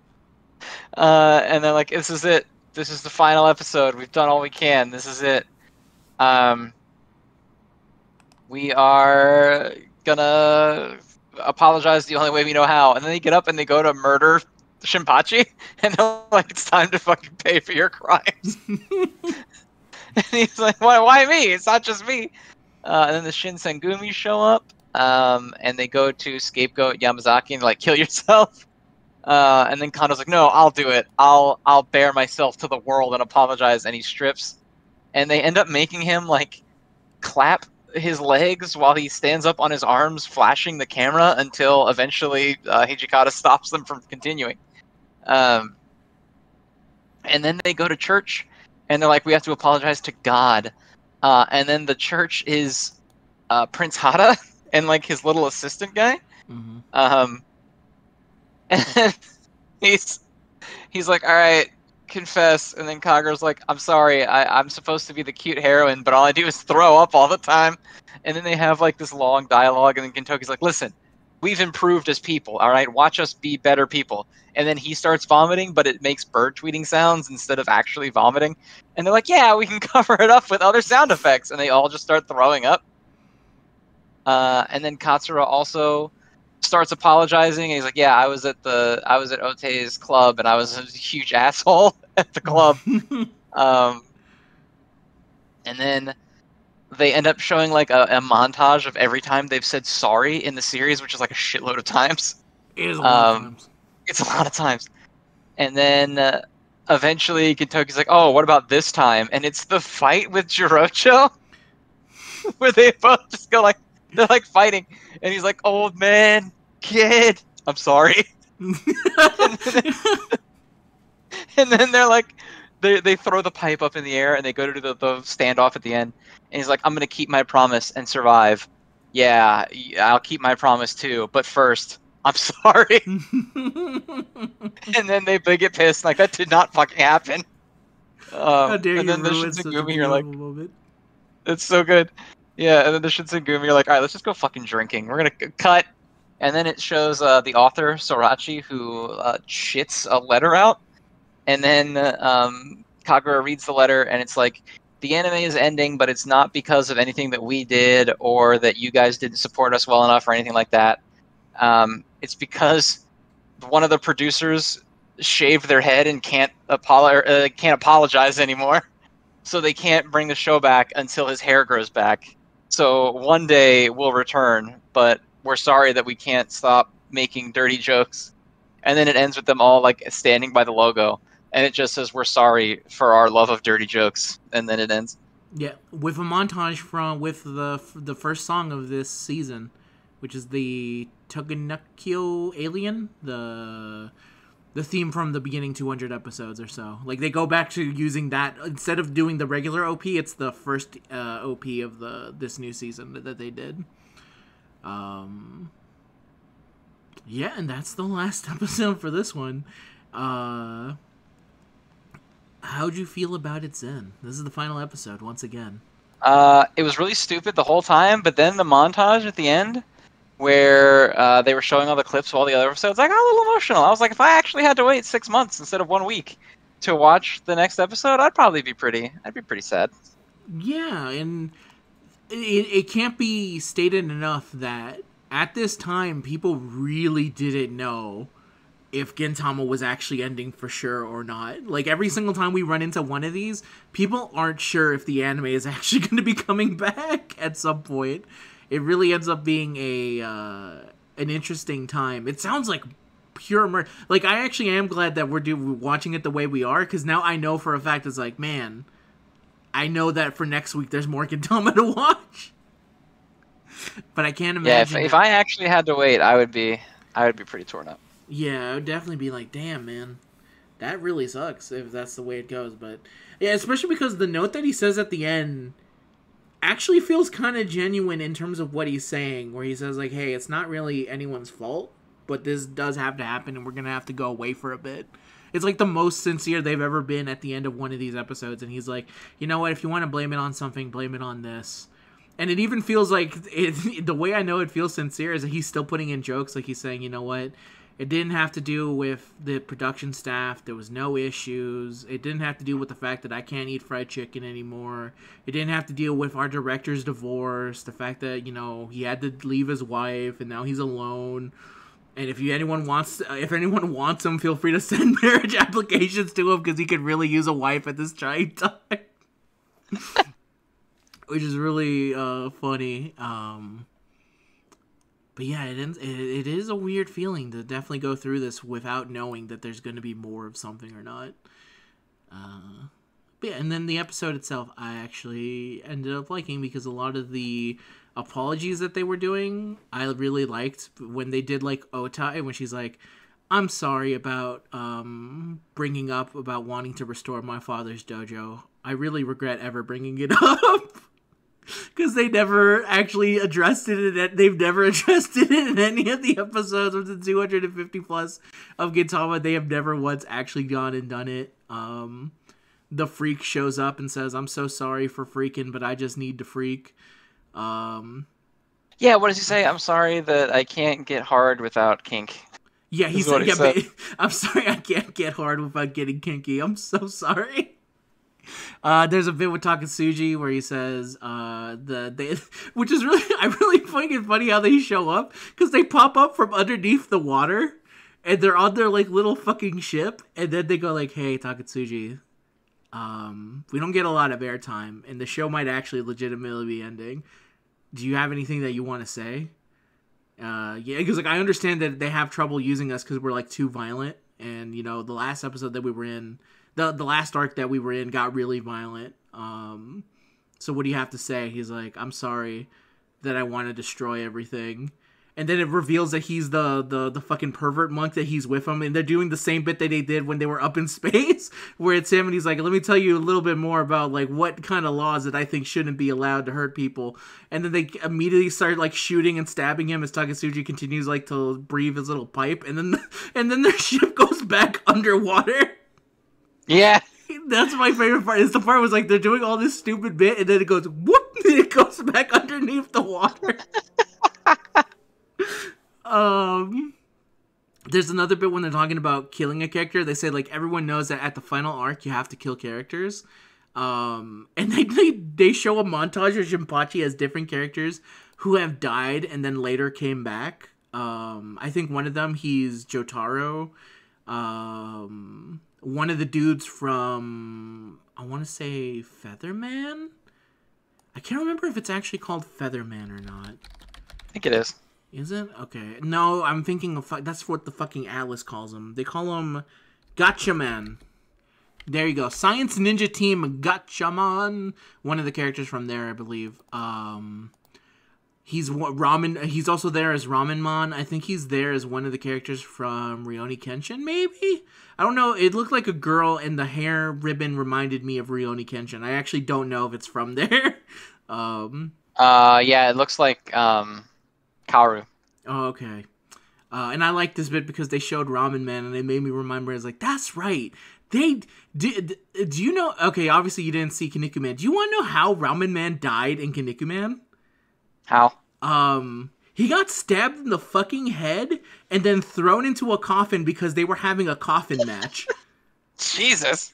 And they're like, this is it. This is the final episode. We've done all we can. This is it. We are gonna apologize the only way we know how. And then they get up and they go to murder Shinpachi. And they're like, it's time to fucking pay for your crimes. And he's like, why me? It's not just me. And then the Shinsengumi show up, and they go to scapegoat Yamazaki and like, kill yourself. And then Kondo's like, no, I'll do it. I'll bare myself to the world and apologize. And he strips, and they end up making him like clap his legs while he stands up on his arms, flashing the camera until eventually Hijikata stops them from continuing. And then they go to church, and they're like, we have to apologize to God. And then the church is Prince Hada and like his little assistant guy. Mm-hmm. And he's like, all right, confess. And then Kagura's like, I'm sorry, I'm supposed to be the cute heroine, but all I do is throw up all the time. And then they have like this long dialogue, and then Gintoki's like, listen, we've improved as people, all right? Watch us be better people. And then he starts vomiting, but it makes bird tweeting sounds instead of actually vomiting. And they're like, yeah, we can cover it up with other sound effects. And they all just start throwing up. And then Katsura also starts apologizing. And he's like, yeah, I was at Otae's club, and I was a huge asshole at the club. And then... they end up showing like a montage of every time they've said sorry in the series, which is like a shitload of times. It is a lot of times. It's a lot of times. And then eventually Gintoki's like, oh, what about this time? And it's the fight with Jirocho, where they both just go like, they're like fighting. And he's like, old man, kid, I'm sorry. and then they're like, They throw the pipe up in the air, and they go to the standoff at the end. And he's like, I'm going to keep my promise and survive. Yeah, I'll keep my promise too. But first, I'm sorry. And then they get pissed. Like, that did not fucking happen. How dare you ruin such a beautiful moment. It's so good. Yeah, and then the Shinsengumi are like, all right, let's just go fucking drinking. We're going to cut. And then it shows the author, Sorachi, who shits a letter out. And then Kagura reads the letter, and it's like, the anime is ending, but it's not because of anything that we did or that you guys didn't support us well enough or anything like that. It's because one of the producers shaved their head and can't apologize anymore. So they can't bring the show back until his hair grows back. So one day we'll return, but we're sorry that we can't stop making dirty jokes. And then it ends with them all like standing by the logo. And it just says, we're sorry for our love of dirty jokes. And then it ends. Yeah, with a montage with the first song of this season, which is the Togenokyo alien, the theme from the beginning 200 episodes or so. Like, they go back to using that. Instead of doing the regular OP, it's the first OP of this new season that they did. Yeah, and that's the last episode for this one. How'd you feel about it, Zen? This is the final episode, once again. It was really stupid the whole time, but then the montage at the end, where they were showing all the clips of all the other episodes, I got a little emotional. I was like, if I actually had to wait 6 months instead of 1 week to watch the next episode, I'd probably be pretty sad. Yeah, and it can't be stated enough that at this time, people really didn't know if Gintama was actually ending for sure or not. Like, every single time we run into one of these, people aren't sure if the anime is actually going to be coming back at some point. It really ends up being an interesting time. It sounds like pure murder. Like, I actually am glad that we're watching it the way we are, because now I know for a fact it's like, man, I know that for next week there's more Gintama to watch. But I can't imagine. Yeah, if I actually had to wait, I would be pretty torn up. Yeah, I would definitely be like, damn, man, that really sucks if that's the way it goes. But yeah, especially because the note that he says at the end actually feels kind of genuine in terms of what he's saying, where he says, like, hey, it's not really anyone's fault, but this does have to happen, and we're going to have to go away for a bit. It's like the most sincere they've ever been at the end of one of these episodes, and he's like, you know what, if you want to blame it on something, blame it on this. And it even feels like, the way I know it feels sincere is that he's still putting in jokes, like he's saying, you know what, it didn't have to do with the production staff, there was no issues, it didn't have to do with the fact that I can't eat fried chicken anymore, it didn't have to deal with our director's divorce, the fact that, you know, he had to leave his wife, and now he's alone, and if anyone wants him, feel free to send marriage applications to him, because he could really use a wife at this giant time. Which is really funny. But yeah, it is a weird feeling to definitely go through this without knowing that there's going to be more of something or not. But yeah, and then the episode itself I actually ended up liking, because a lot of the apologies that they were doing I really liked. When they did, like, Otae, when she's like, I'm sorry about bringing up about wanting to restore my father's dojo. I really regret ever bringing it up. Because they never actually addressed it. They've never addressed it in any of the episodes of the 250 plus of Gintama. They have never once actually gone and done it. The freak shows up and says, I'm so sorry for freaking, but I just need to freak. Yeah, what does he say? I'm sorry that I can't get hard without kink. Yeah, he said, I'm sorry I can't get hard without getting kinky. I'm so sorry. There's a bit with Takasugi where he says, which is really, I really find it funny how they show up, because they pop up from underneath the water, and they're on their, like, little fucking ship, and then they go like, hey, Takasugi, we don't get a lot of airtime, and the show might actually legitimately be ending. Do you have anything that you want to say? Yeah, because, like, I understand that they have trouble using us because we're, like, too violent, and, you know, the last episode that we were in, the last arc that we were in got really violent. So what do you have to say? He's like, I'm sorry that I want to destroy everything. And then it reveals that he's the fucking pervert monk that he's with him. And they're doing the same bit that they did when they were up in space, where it's him and he's like, let me tell you a little bit more about, like, what kind of laws that I think shouldn't be allowed to hurt people. And then they immediately start, like, shooting and stabbing him as Takasugi continues, like, to breathe his little pipe. And then their ship goes back underwater. Yeah, that's my favorite part. Is the part was like they're doing all this stupid bit, and then it goes whoop, and it goes back underneath the water. There's another bit when they're talking about killing a character. They say, like, everyone knows that at the final arc you have to kill characters, and they show a montage of Shinpachi as different characters who have died and then later came back. I think one of them, he's Jotaro. One of the dudes from, I want to say, Featherman? I can't remember if it's actually called Featherman or not. I think it is. Is it? Okay. No, I'm thinking of, that's what the fucking Atlas calls him. They call him Gatchaman. There you go. Science Ninja Team Gatchaman. One of the characters from there, I believe. He's also there as Ramen Man. I think he's there as one of the characters from Rurouni Kenshin, maybe? I don't know. It looked like a girl, and the hair ribbon reminded me of Rurouni Kenshin. I actually don't know if it's from there. Yeah, it looks like Kaoru. Oh, okay. And I like this bit because they showed Ramen Man, and it made me remember. I was like, that's right. They did. Do you know? Okay, obviously you didn't see Kinnikuman. Do you want to know how Ramen Man died in Kinnikuman? How? He got stabbed in the fucking head and then thrown into a coffin because they were having a coffin match. Jesus.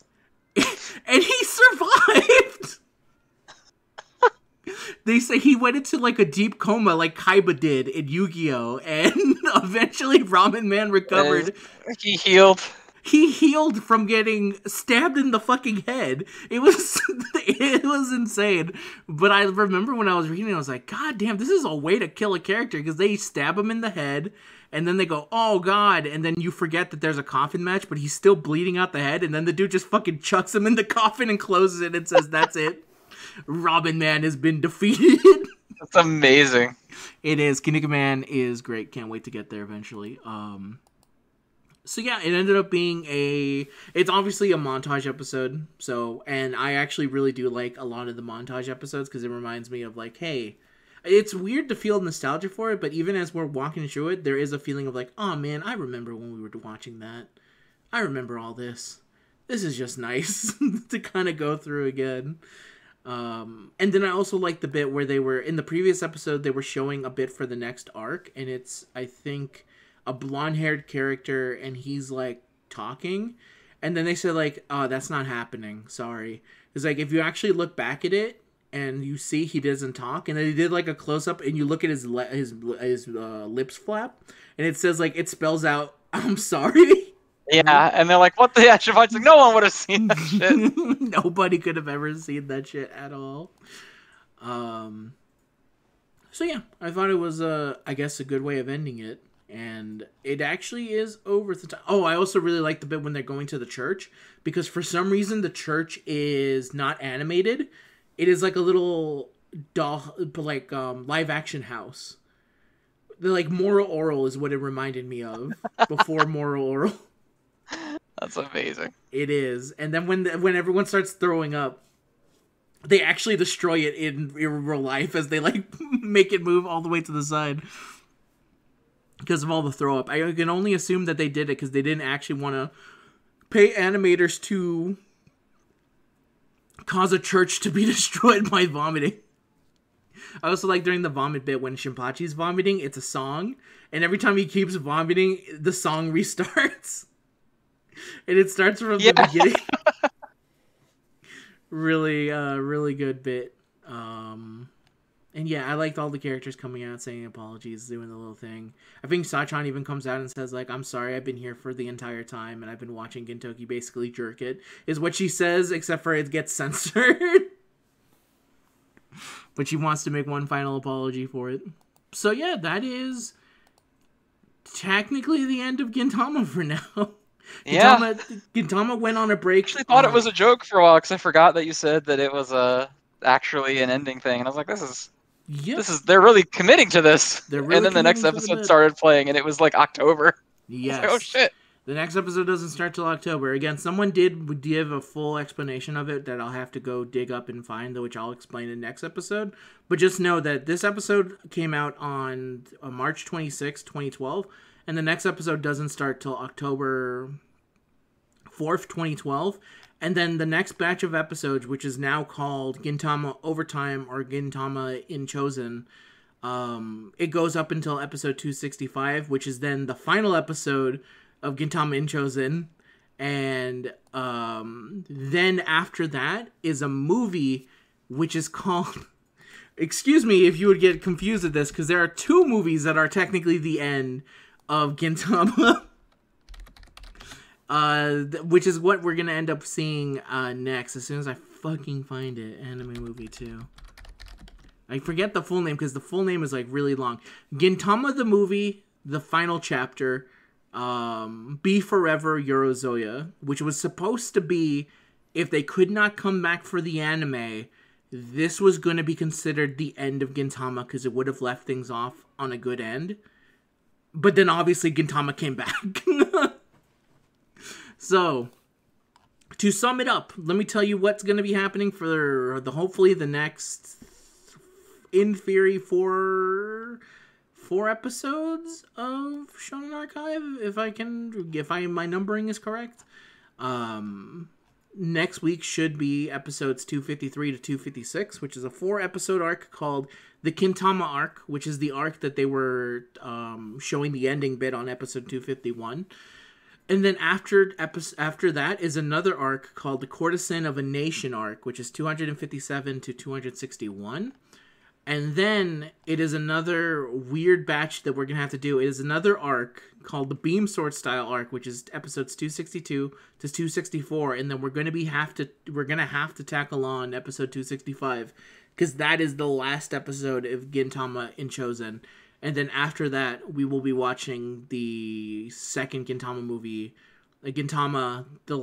And he survived. They say he went into like a deep coma like Kaiba did in Yu-Gi-Oh! And eventually Ramen Man recovered. He healed. He healed from getting stabbed in the fucking head. It was insane. But I remember when I was reading it, I was like, God damn, this is a way to kill a character. Because they stab him in the head, and then they go, oh, God. And then you forget that there's a coffin match, but he's still bleeding out the head. And then the dude just fucking chucks him in the coffin and closes it and says, that's it. Ramen Man has been defeated. That's amazing. It is. Kinnikuman is great. Can't wait to get there eventually. So yeah, it ended up being it's obviously a montage episode. And I actually really do like a lot of the montage episodes because it reminds me of like, hey, it's weird to feel nostalgia for it, but even as we're walking through it, there is a feeling of like, oh man, I remember when we were watching that. I remember all this. This is just nice to kind of go through again. And then I also like the bit where they were, in the previous episode, they were showing a bit for the next arc, and it's, I think, a blonde-haired character, and he's, like, talking, and then they said, like, oh, that's not happening, sorry. It's like, if you actually look back at it, and you see he doesn't talk, and then he did, like, a close-up, and you look at his lips flap, and it says, like, it spells out, I'm sorry. Yeah, and they're like, what the hell? Like, no one would have seen that shit. Nobody could have ever seen that shit at all. So yeah, I thought it was, I guess, a good way of ending it. And it actually is over the time. Oh, I also really like the bit when they're going to the church. Because for some reason, the church is not animated. It is like a little doll, like live-action house. They're like Moral Oral is what it reminded me of before Moral Oral. That's amazing. It is. And then when everyone starts throwing up, they actually destroy it in real life as they like make it move all the way to the side because of all the throw up. I can only assume that they did it because they didn't actually want to pay animators to cause a church to be destroyed by vomiting. I also like during the vomit bit when Shinpachi's vomiting, it's a song. And every time he keeps vomiting, the song restarts. And it starts from the beginning. Really good bit. And yeah, I liked all the characters coming out, saying apologies, doing the little thing. I think Sa-chan even comes out and says, like, I'm sorry, I've been here for the entire time, and I've been watching Gintoki basically jerk it, is what she says, except for it gets censored. But she wants to make one final apology for it. So yeah, that is technically the end of Gintama for now. Yeah. Gintama went on a break. I actually thought it was a joke for a while because I forgot that you said that it was actually an ending thing. And I was like, this is they're really committing to this. Really, and then the next episode started playing and it was like October. Yes. Like, oh shit. The next episode doesn't start till October. Again, someone did give a full explanation of it that I'll have to go dig up and find, which I'll explain in the next episode. But just know that this episode came out on March 26, 2012, and the next episode doesn't start till October 4th, 2012. And then the next batch of episodes, which is now called Gintama Overtime or Gintama Enchousen, it goes up until episode 265, which is then the final episode of Gintama Enchousen, and then after that is a movie which is called excuse me if you would get confused with this, because there are two movies that are technically the end of Gintama, which is what we're gonna end up seeing next, as soon as I fucking find it. Anime movie 2. I forget the full name because the full name is like really long. Gintama the Movie, The Final Chapter, Be Forever Yorozuya, which was supposed to be, if they could not come back for the anime, this was going to be considered the end of Gintama because it would have left things off on a good end. But then obviously Gintama came back. So, to sum it up, let me tell you what's going to be happening for the hopefully the next, in theory, four episodes of Shonen Archive, if my numbering is correct. Next week should be episodes 253 to 256, which is a 4-episode arc called the Gintama arc, which is the arc that they were showing the ending bit on episode 251. And then after that is another arc called the Courtesan of a Nation arc, which is 257 to 261. And then it is another weird batch that we're going to have to do. It is another arc called the Beam Sword Style arc, which is episodes 262 to 264, and then we're going to have to tackle on episode 265 because that is the last episode of Gintama Enchousen. And then after that, we will be watching the second Gintama movie, Gintama, the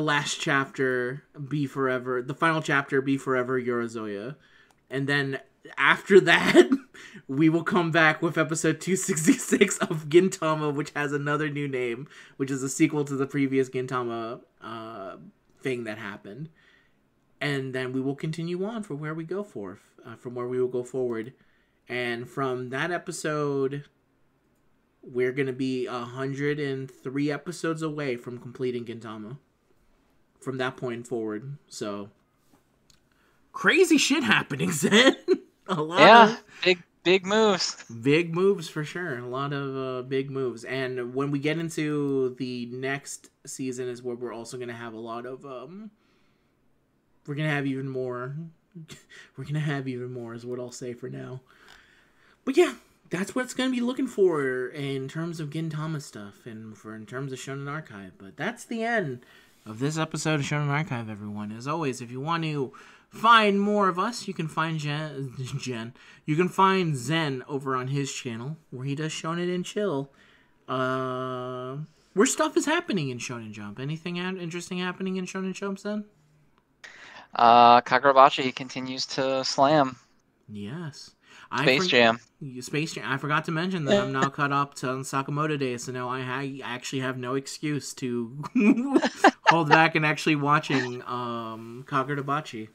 last chapter, Be Forever, the final chapter, Be Forever Yorozuya. And then after that, we will come back with episode 266 of Gintama, which has another new name, which is a sequel to the previous Gintama thing that happened. And then we will continue on from where we go forward. And from that episode, we're going to be 103 episodes away from completing Gintama from that point forward. So, crazy shit happening, Zen. A lot. Yeah, big moves. Big moves for sure. A lot of big moves. And when we get into the next season is where we're also going to have a lot of we're going to have even more. We're going to have even more is what I'll say for now. But yeah, that's what it's going to be looking for in terms of Gintama stuff and in terms of Shonen Archive. But that's the end of this episode of Shonen Archive, everyone. As always, if you want to find more of us, you can find Zen over on his channel where he does Shonen and Chill. Where stuff is happening in Shonen Jump. Anything interesting happening in Shonen Jump, Zen? Kagurabachi continues to slam. Yes. Space Jam. I forgot to mention that I'm now caught up to Sakamoto Day, so now I actually have no excuse to hold back and actually watching Kagurabachi.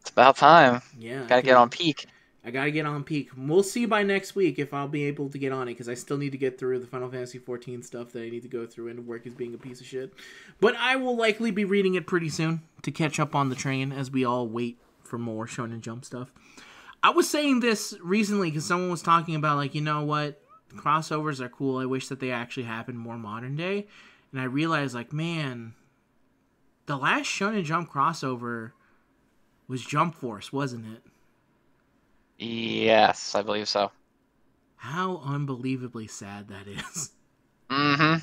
It's about time. Yeah. Gotta get on peak. I gotta get on peak. We'll see by next week if I'll be able to get on it, because I still need to get through the Final Fantasy XIV stuff that I need to go through and work as being a piece of shit. But I will likely be reading it pretty soon to catch up on the train as we all wait for more Shonen Jump stuff. I was saying this recently because someone was talking about, like, you know what? Crossovers are cool. I wish that they actually happened more modern day. And I realized, like, man, the last Shonen Jump crossover was Jump Force, wasn't it? Yes, I believe so. How unbelievably sad that is. Mm-hmm.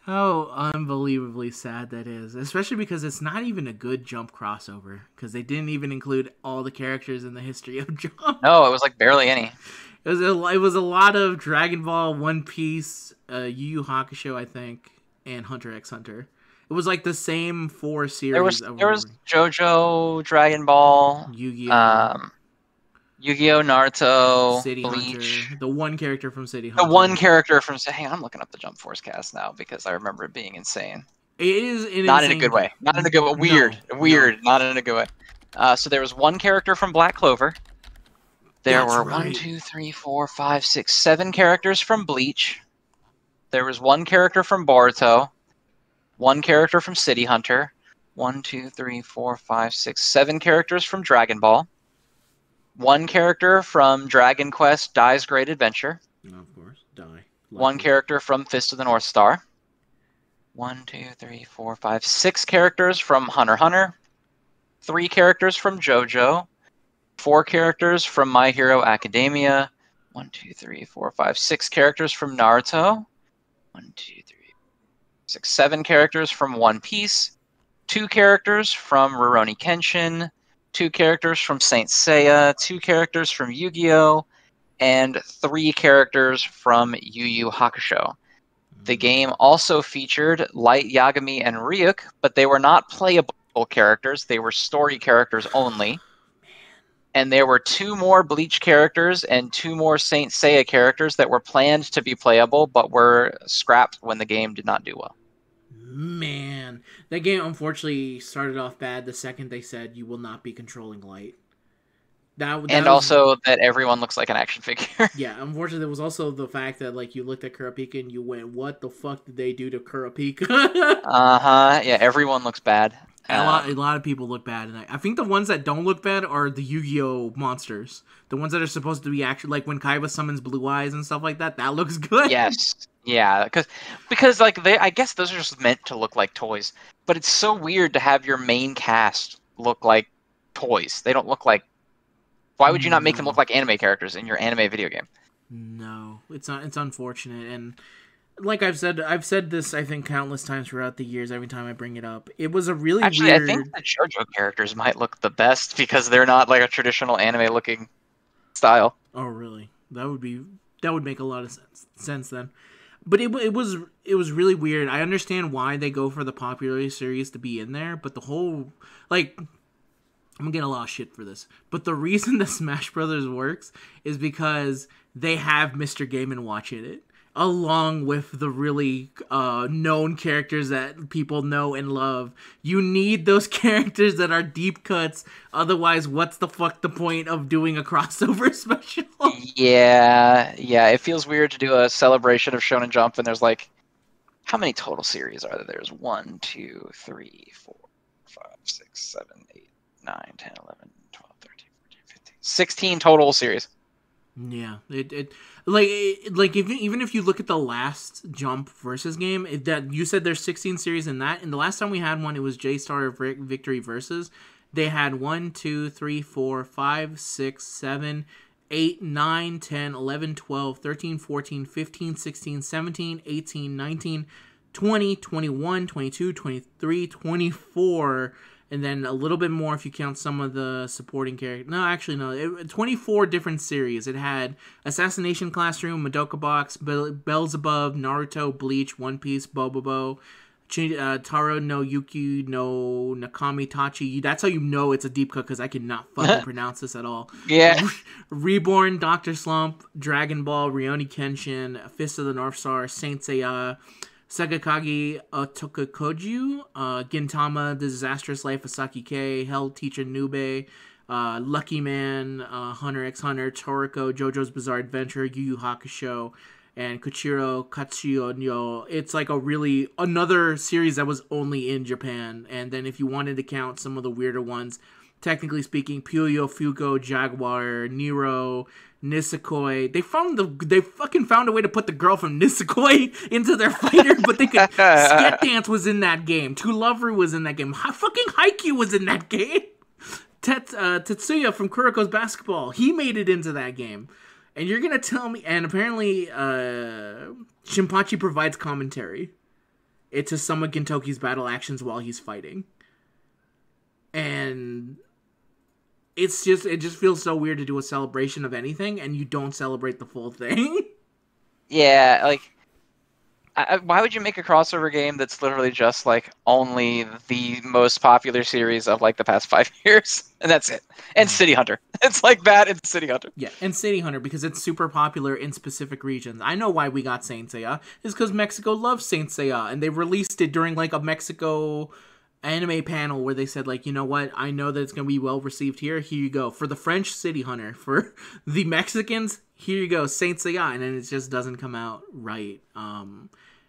How unbelievably sad that is. Especially because it's not even a good Jump crossover. Because they didn't even include all the characters in the history of Jump. No, it was like barely any. It was a lot of Dragon Ball, One Piece, Yu Yu Hakusho, I think, and Hunter x Hunter. It was like the same four series. There was JoJo, Dragon Ball, Yu-Gi-Oh, Naruto, City Bleach. Hunter. The one character from City Hunter. Hang on, I'm looking up the Jump Force cast now because I remember it being insane. It is not insane. In a good way. Not in a good way. Weird. No. Weird. No. Not in a good way. So there was one character from Black Clover. There were 7 characters from Bleach. There was one character from Boruto. One character from City Hunter. 7 characters from Dragon Ball. One character from Dragon Quest Dai's Great Adventure. No, of course, Dai. Likely. One character from Fist of the North Star. 6 characters from Hunter x Hunter. 3 characters from JoJo. 4 characters from My Hero Academia. 6 characters from Naruto. 7 characters from One Piece, 2 characters from Rurouni Kenshin, 2 characters from Saint Seiya, 2 characters from Yu-Gi-Oh, and 3 characters from Yu Yu Hakusho. The game also featured Light Yagami and Ryuk, but they were not playable multiple characters. They were story characters only. And there were 2 more Bleach characters and 2 more Saint Seiya characters that were planned to be playable, but were scrapped when the game did not do well. Man, that game unfortunately started off bad the second they said you will not be controlling Light. Also that everyone looks like an action figure. Yeah, unfortunately, there was also the fact that like you looked at Kurapika and you went, "What the fuck did they do to Kurapika?" Yeah, everyone looks bad. A lot of people look bad, and I think the ones that don't look bad are the Yu-Gi-Oh! Monsters. The ones that are supposed to be actually, like when Kaiba summons Blue Eyes and stuff like that. That looks good. Yes, yeah, because like I guess those are just meant to look like toys. But it's so weird to have your main cast look like toys. They don't look like. Why would you not make them look like anime characters in your anime video game? No, it's not. It's unfortunate, and. Like I've said this, I think, countless times throughout the years, every time I bring it up. It was a really weird... I think the shoujo characters might look the best because they're not like a traditional anime-looking style. Oh, really? That would make a lot of sense then. But it was really weird. I understand why they go for the popular series to be in there, but the whole... Like, I'm gonna get a lot of shit for this. But the reason that Smash Brothers works is because they have Mr. Game & Watch in it, along with the really known characters that people know and love. You need those characters that are deep cuts. Otherwise, what's the fuck the point of doing a crossover special? Yeah. It feels weird to do a celebration of Shonen Jump, and there's like... How many total series are there? There's 1, 2, 3, 4, 5, 6, 7, 8, 9, 10, 11, 12, 13, 14, 15... 16 total series. Yeah, like even if you look at the last Jump Versus game, that you said there's 16 series in that, and the last time we had one, it was J-Star Victory Versus. They had 1, 2, 3, 4, 5, 6, 7, 8, 9, 10, 11, 12, 13, 14, 15, 16, 17, 18, 19, 20, 21, 22, 23, 24... And then a little bit more if you count some of the supporting characters. No, actually, no. 24 different series. It had Assassination Classroom, Madoka Box, Beelzebub, Naruto, Bleach, One Piece, Bobobo, Taro no Yuki no Nakami Tachi. That's how you know it's a deep cut, because I cannot fucking pronounce this at all. Yeah. Reborn, Dr. Slump, Dragon Ball, Rurouni Kenshin, Fist of the North Star, Saint Seiya, Sekakagi Otokokoju, Gintama, The Disastrous Life of Saki K, Hell Teacher Nube, Lucky Man, Hunter x Hunter, Toriko, JoJo's Bizarre Adventure, Yu Yu Hakusho, and Koichiro Katsuyo no. It's like another series that was only in Japan. And then if you wanted to count some of the weirder ones, technically speaking, Puyo Fugo, Jaguar, Nero, Nisekoi. They fucking found a way to put the girl from Nisekoi into their fighter, but they could. Sket Dance was in that game. To Lover was in that game. Fucking Haikyuu was in that game. Tetsuya from Kuriko's Basketball. He made it into that game. And you're gonna tell me? And apparently, Shinpachi provides commentary to some of Gintoki's battle actions while he's fighting. And it just feels so weird to do a celebration of anything, and you don't celebrate the full thing. Yeah, like, why would you make a crossover game that's literally just, like, only the most popular series of, like, the past 5 years? And that's it. And City Hunter. It's like that and City Hunter. Yeah, and City Hunter, because it's super popular in specific regions. I know why we got Saint Seiya. It's because Mexico loves Saint Seiya, and they released it during, like, a Mexico... anime panel where they said, like, you know what, I know that it's gonna be well received here. Here you go. For the French, City Hunter. For the Mexicans, here you go, Saint Seiya. And then it just doesn't come out right.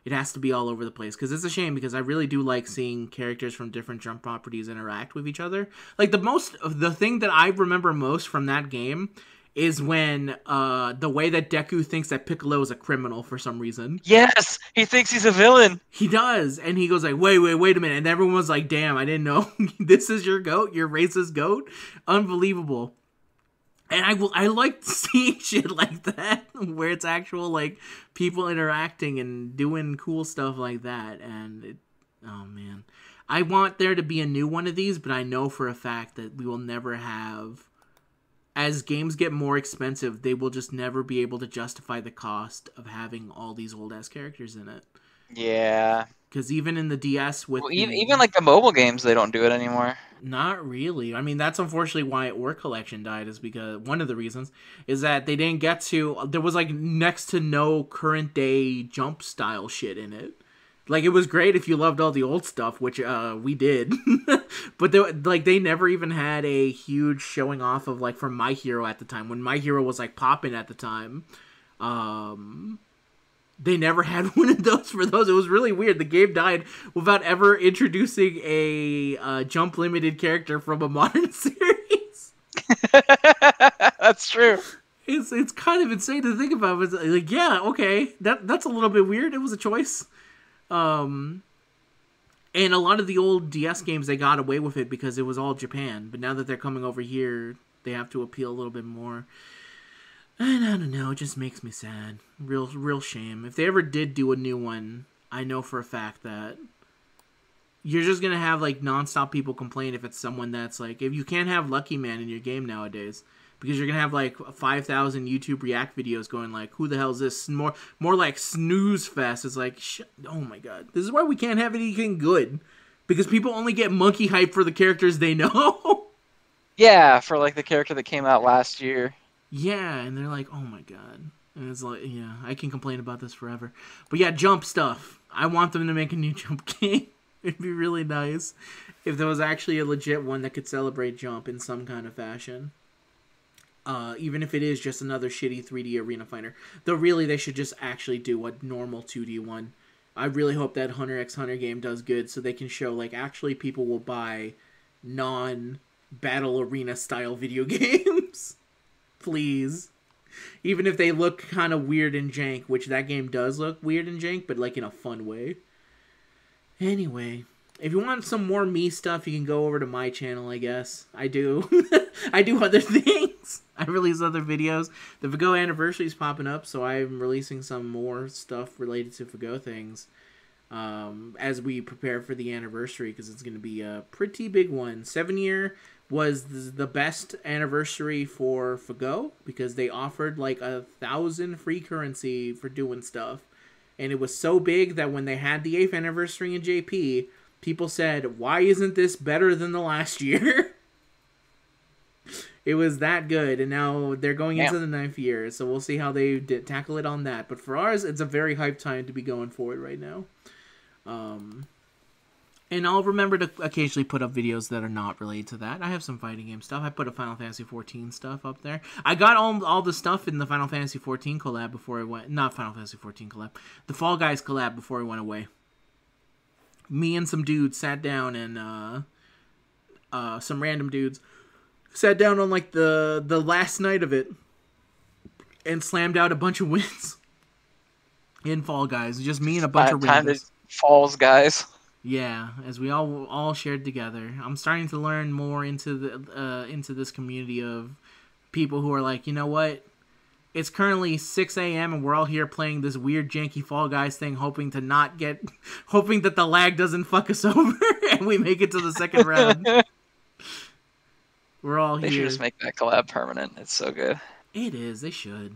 It has to be all over the place, because it's a shame, because I really do like seeing characters from different Jump properties interact with each other. Like, the thing that I remember most from that game is when the way that Deku thinks that Piccolo is a criminal for some reason. Yes! He thinks he's a villain! He does! And he goes like, wait a minute. And everyone was like, damn, I didn't know. This is your goat? Your racist goat? Unbelievable. And I like seeing shit like that, where it's actual, like, people interacting and doing cool stuff like that. And, oh man. I want there to be a new one of these, but I know for a fact that we will never have... As games get more expensive, they will just never be able to justify the cost of having all these old-ass characters in it. Yeah. Because even in the DS with... Well, even like the mobile games, they don't do it anymore. Not really. I mean, that's unfortunately why Orc Collection died, is because one of the reasons is that they didn't get to... There was like next to no current day Jump style shit in it. Like, it was great if you loved all the old stuff, which we did. But, they never even had a huge showing off of, like, from My Hero at the time. When My Hero was, like, popping at the time, they never had one of those for those. It was really weird. The game died without ever introducing a Jump Limited character from a modern series. That's true. It's kind of insane to think about. It's like, yeah, okay, that's a little bit weird. It was a choice. And a lot of the old DS games, they got away with it because it was all Japan, but now that they're coming over here, they have to appeal a little bit more. And I don't know, it just makes me sad. Real shame. If they ever did do a new one, I know for a fact that you're just gonna have, like, nonstop people complain if it's someone that's, like, if you can't have Lucky Man in your game nowadays, because you're gonna have, like, 5,000 YouTube React videos going, like, who the hell is this? More like snooze fest. It's like, oh my god, this is why we can't have anything good, because people only get monkey hype for the characters they know. Yeah, for, like, the character that came out last year. Yeah, and they're like, oh my god, and it's like, yeah, I can complain about this forever. But yeah, Jump stuff. I want them to make a new Jump game. It'd be really nice if there was actually a legit one that could celebrate Jump in some kind of fashion. Even if it is just another shitty 3D arena fighter. Though really, they should just actually do a normal 2D one. I really hope that Hunter x Hunter game does good, so they can show, like, actually people will buy non-battle arena style video games. Please. Even if they look kind of weird and jank, which that game does look weird and jank, but, like, in a fun way. Anyway... If you want some more me stuff, you can go over to my channel, I guess. I do. I do other things. I release other videos. The Fago anniversary is popping up, so I'm releasing some more stuff related to Fago things as we prepare for the anniversary, because it's going to be a pretty big one. 7-year was the best anniversary for Fago, because they offered like 1,000 free currency for doing stuff. And it was so big that when they had the 8th anniversary in JP... people said, why isn't this better than the last year? It was that good, and now they're going into the 9th year, so we'll see how they tackle it on that. But for ours, it's a very hype time to be going forward right now. And I'll remember to occasionally put up videos that are not related to that. I have some fighting game stuff. I put a Final Fantasy XIV stuff up there. I got all the stuff in the Final Fantasy XIV collab before it went... Not Final Fantasy XIV collab. The Fall Guys collab before it went away. Me and some dudes sat down, and some random dudes sat down on, like, the last night of it and slammed out a bunch of wins in Fall Guys. Just me and a bunch of randoms. Falls Guys. Yeah, as we all shared together. I'm starting to learn more into this community of people who are like, you know what? It's currently 6 a.m. and we're all here playing this weird janky Fall Guys thing, hoping that the lag doesn't fuck us over and we make it to the second round. We're all here. They should just make that collab permanent. It's so good. It is. They should.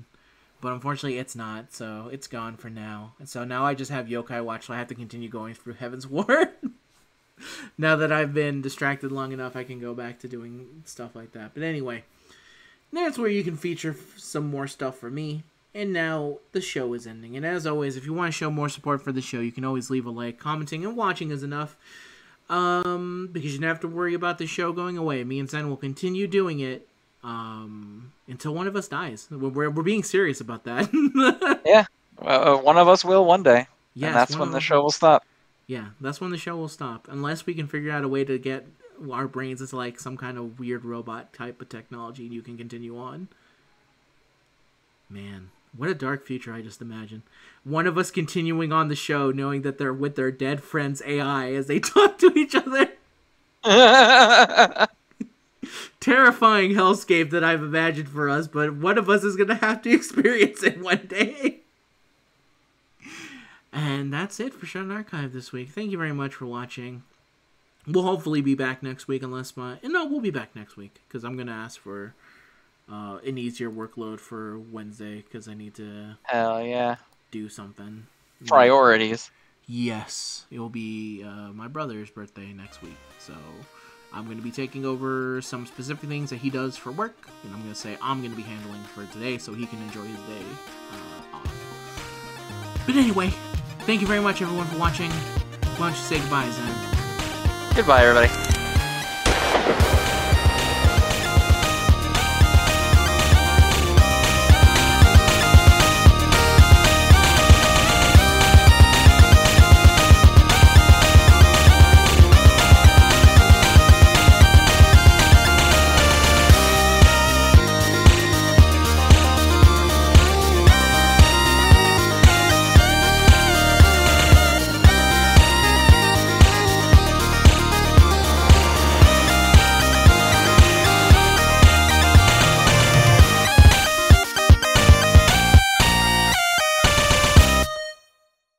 But unfortunately, it's not. So it's gone for now. And so now I just have Yokai Watch, so I have to continue going through Heaven's Ward. Now that I've been distracted long enough, I can go back to doing stuff like that. But anyway... that's where you can feature some more stuff for me. And now the show is ending. And as always, if you want to show more support for the show, you can always leave a like. Commenting and watching is enough. Because you don't have to worry about the show going away. Me and Zen will continue doing it until one of us dies. We're being serious about that. Yeah. One of us will one day. Yes, and that's when the show will stop. Yeah, that's when the show will stop. Unless we can figure out a way to get... our brains is like some kind of weird robot type of technology, and you can continue on. Man, what a dark future I just imagine. One of us continuing on the show, knowing that they're with their dead friend's AI as they talk to each other. Terrifying hellscape that I've imagined for us, but one of us is going to have to experience it one day. And that's it for Shonen Archive this week. Thank you very much for watching. We'll hopefully be back next week, unless we'll be back next week, because I'm going to ask for an easier workload for Wednesday, because I need to do something. Priorities. Yes, it will be my brother's birthday next week, so I'm going to be taking over some specific things that he does for work, and I'm going to say I'm going to be handling for today so he can enjoy his day off. But anyway, thank you very much everyone for watching. Why don't you say goodbye, Zen? Goodbye, everybody.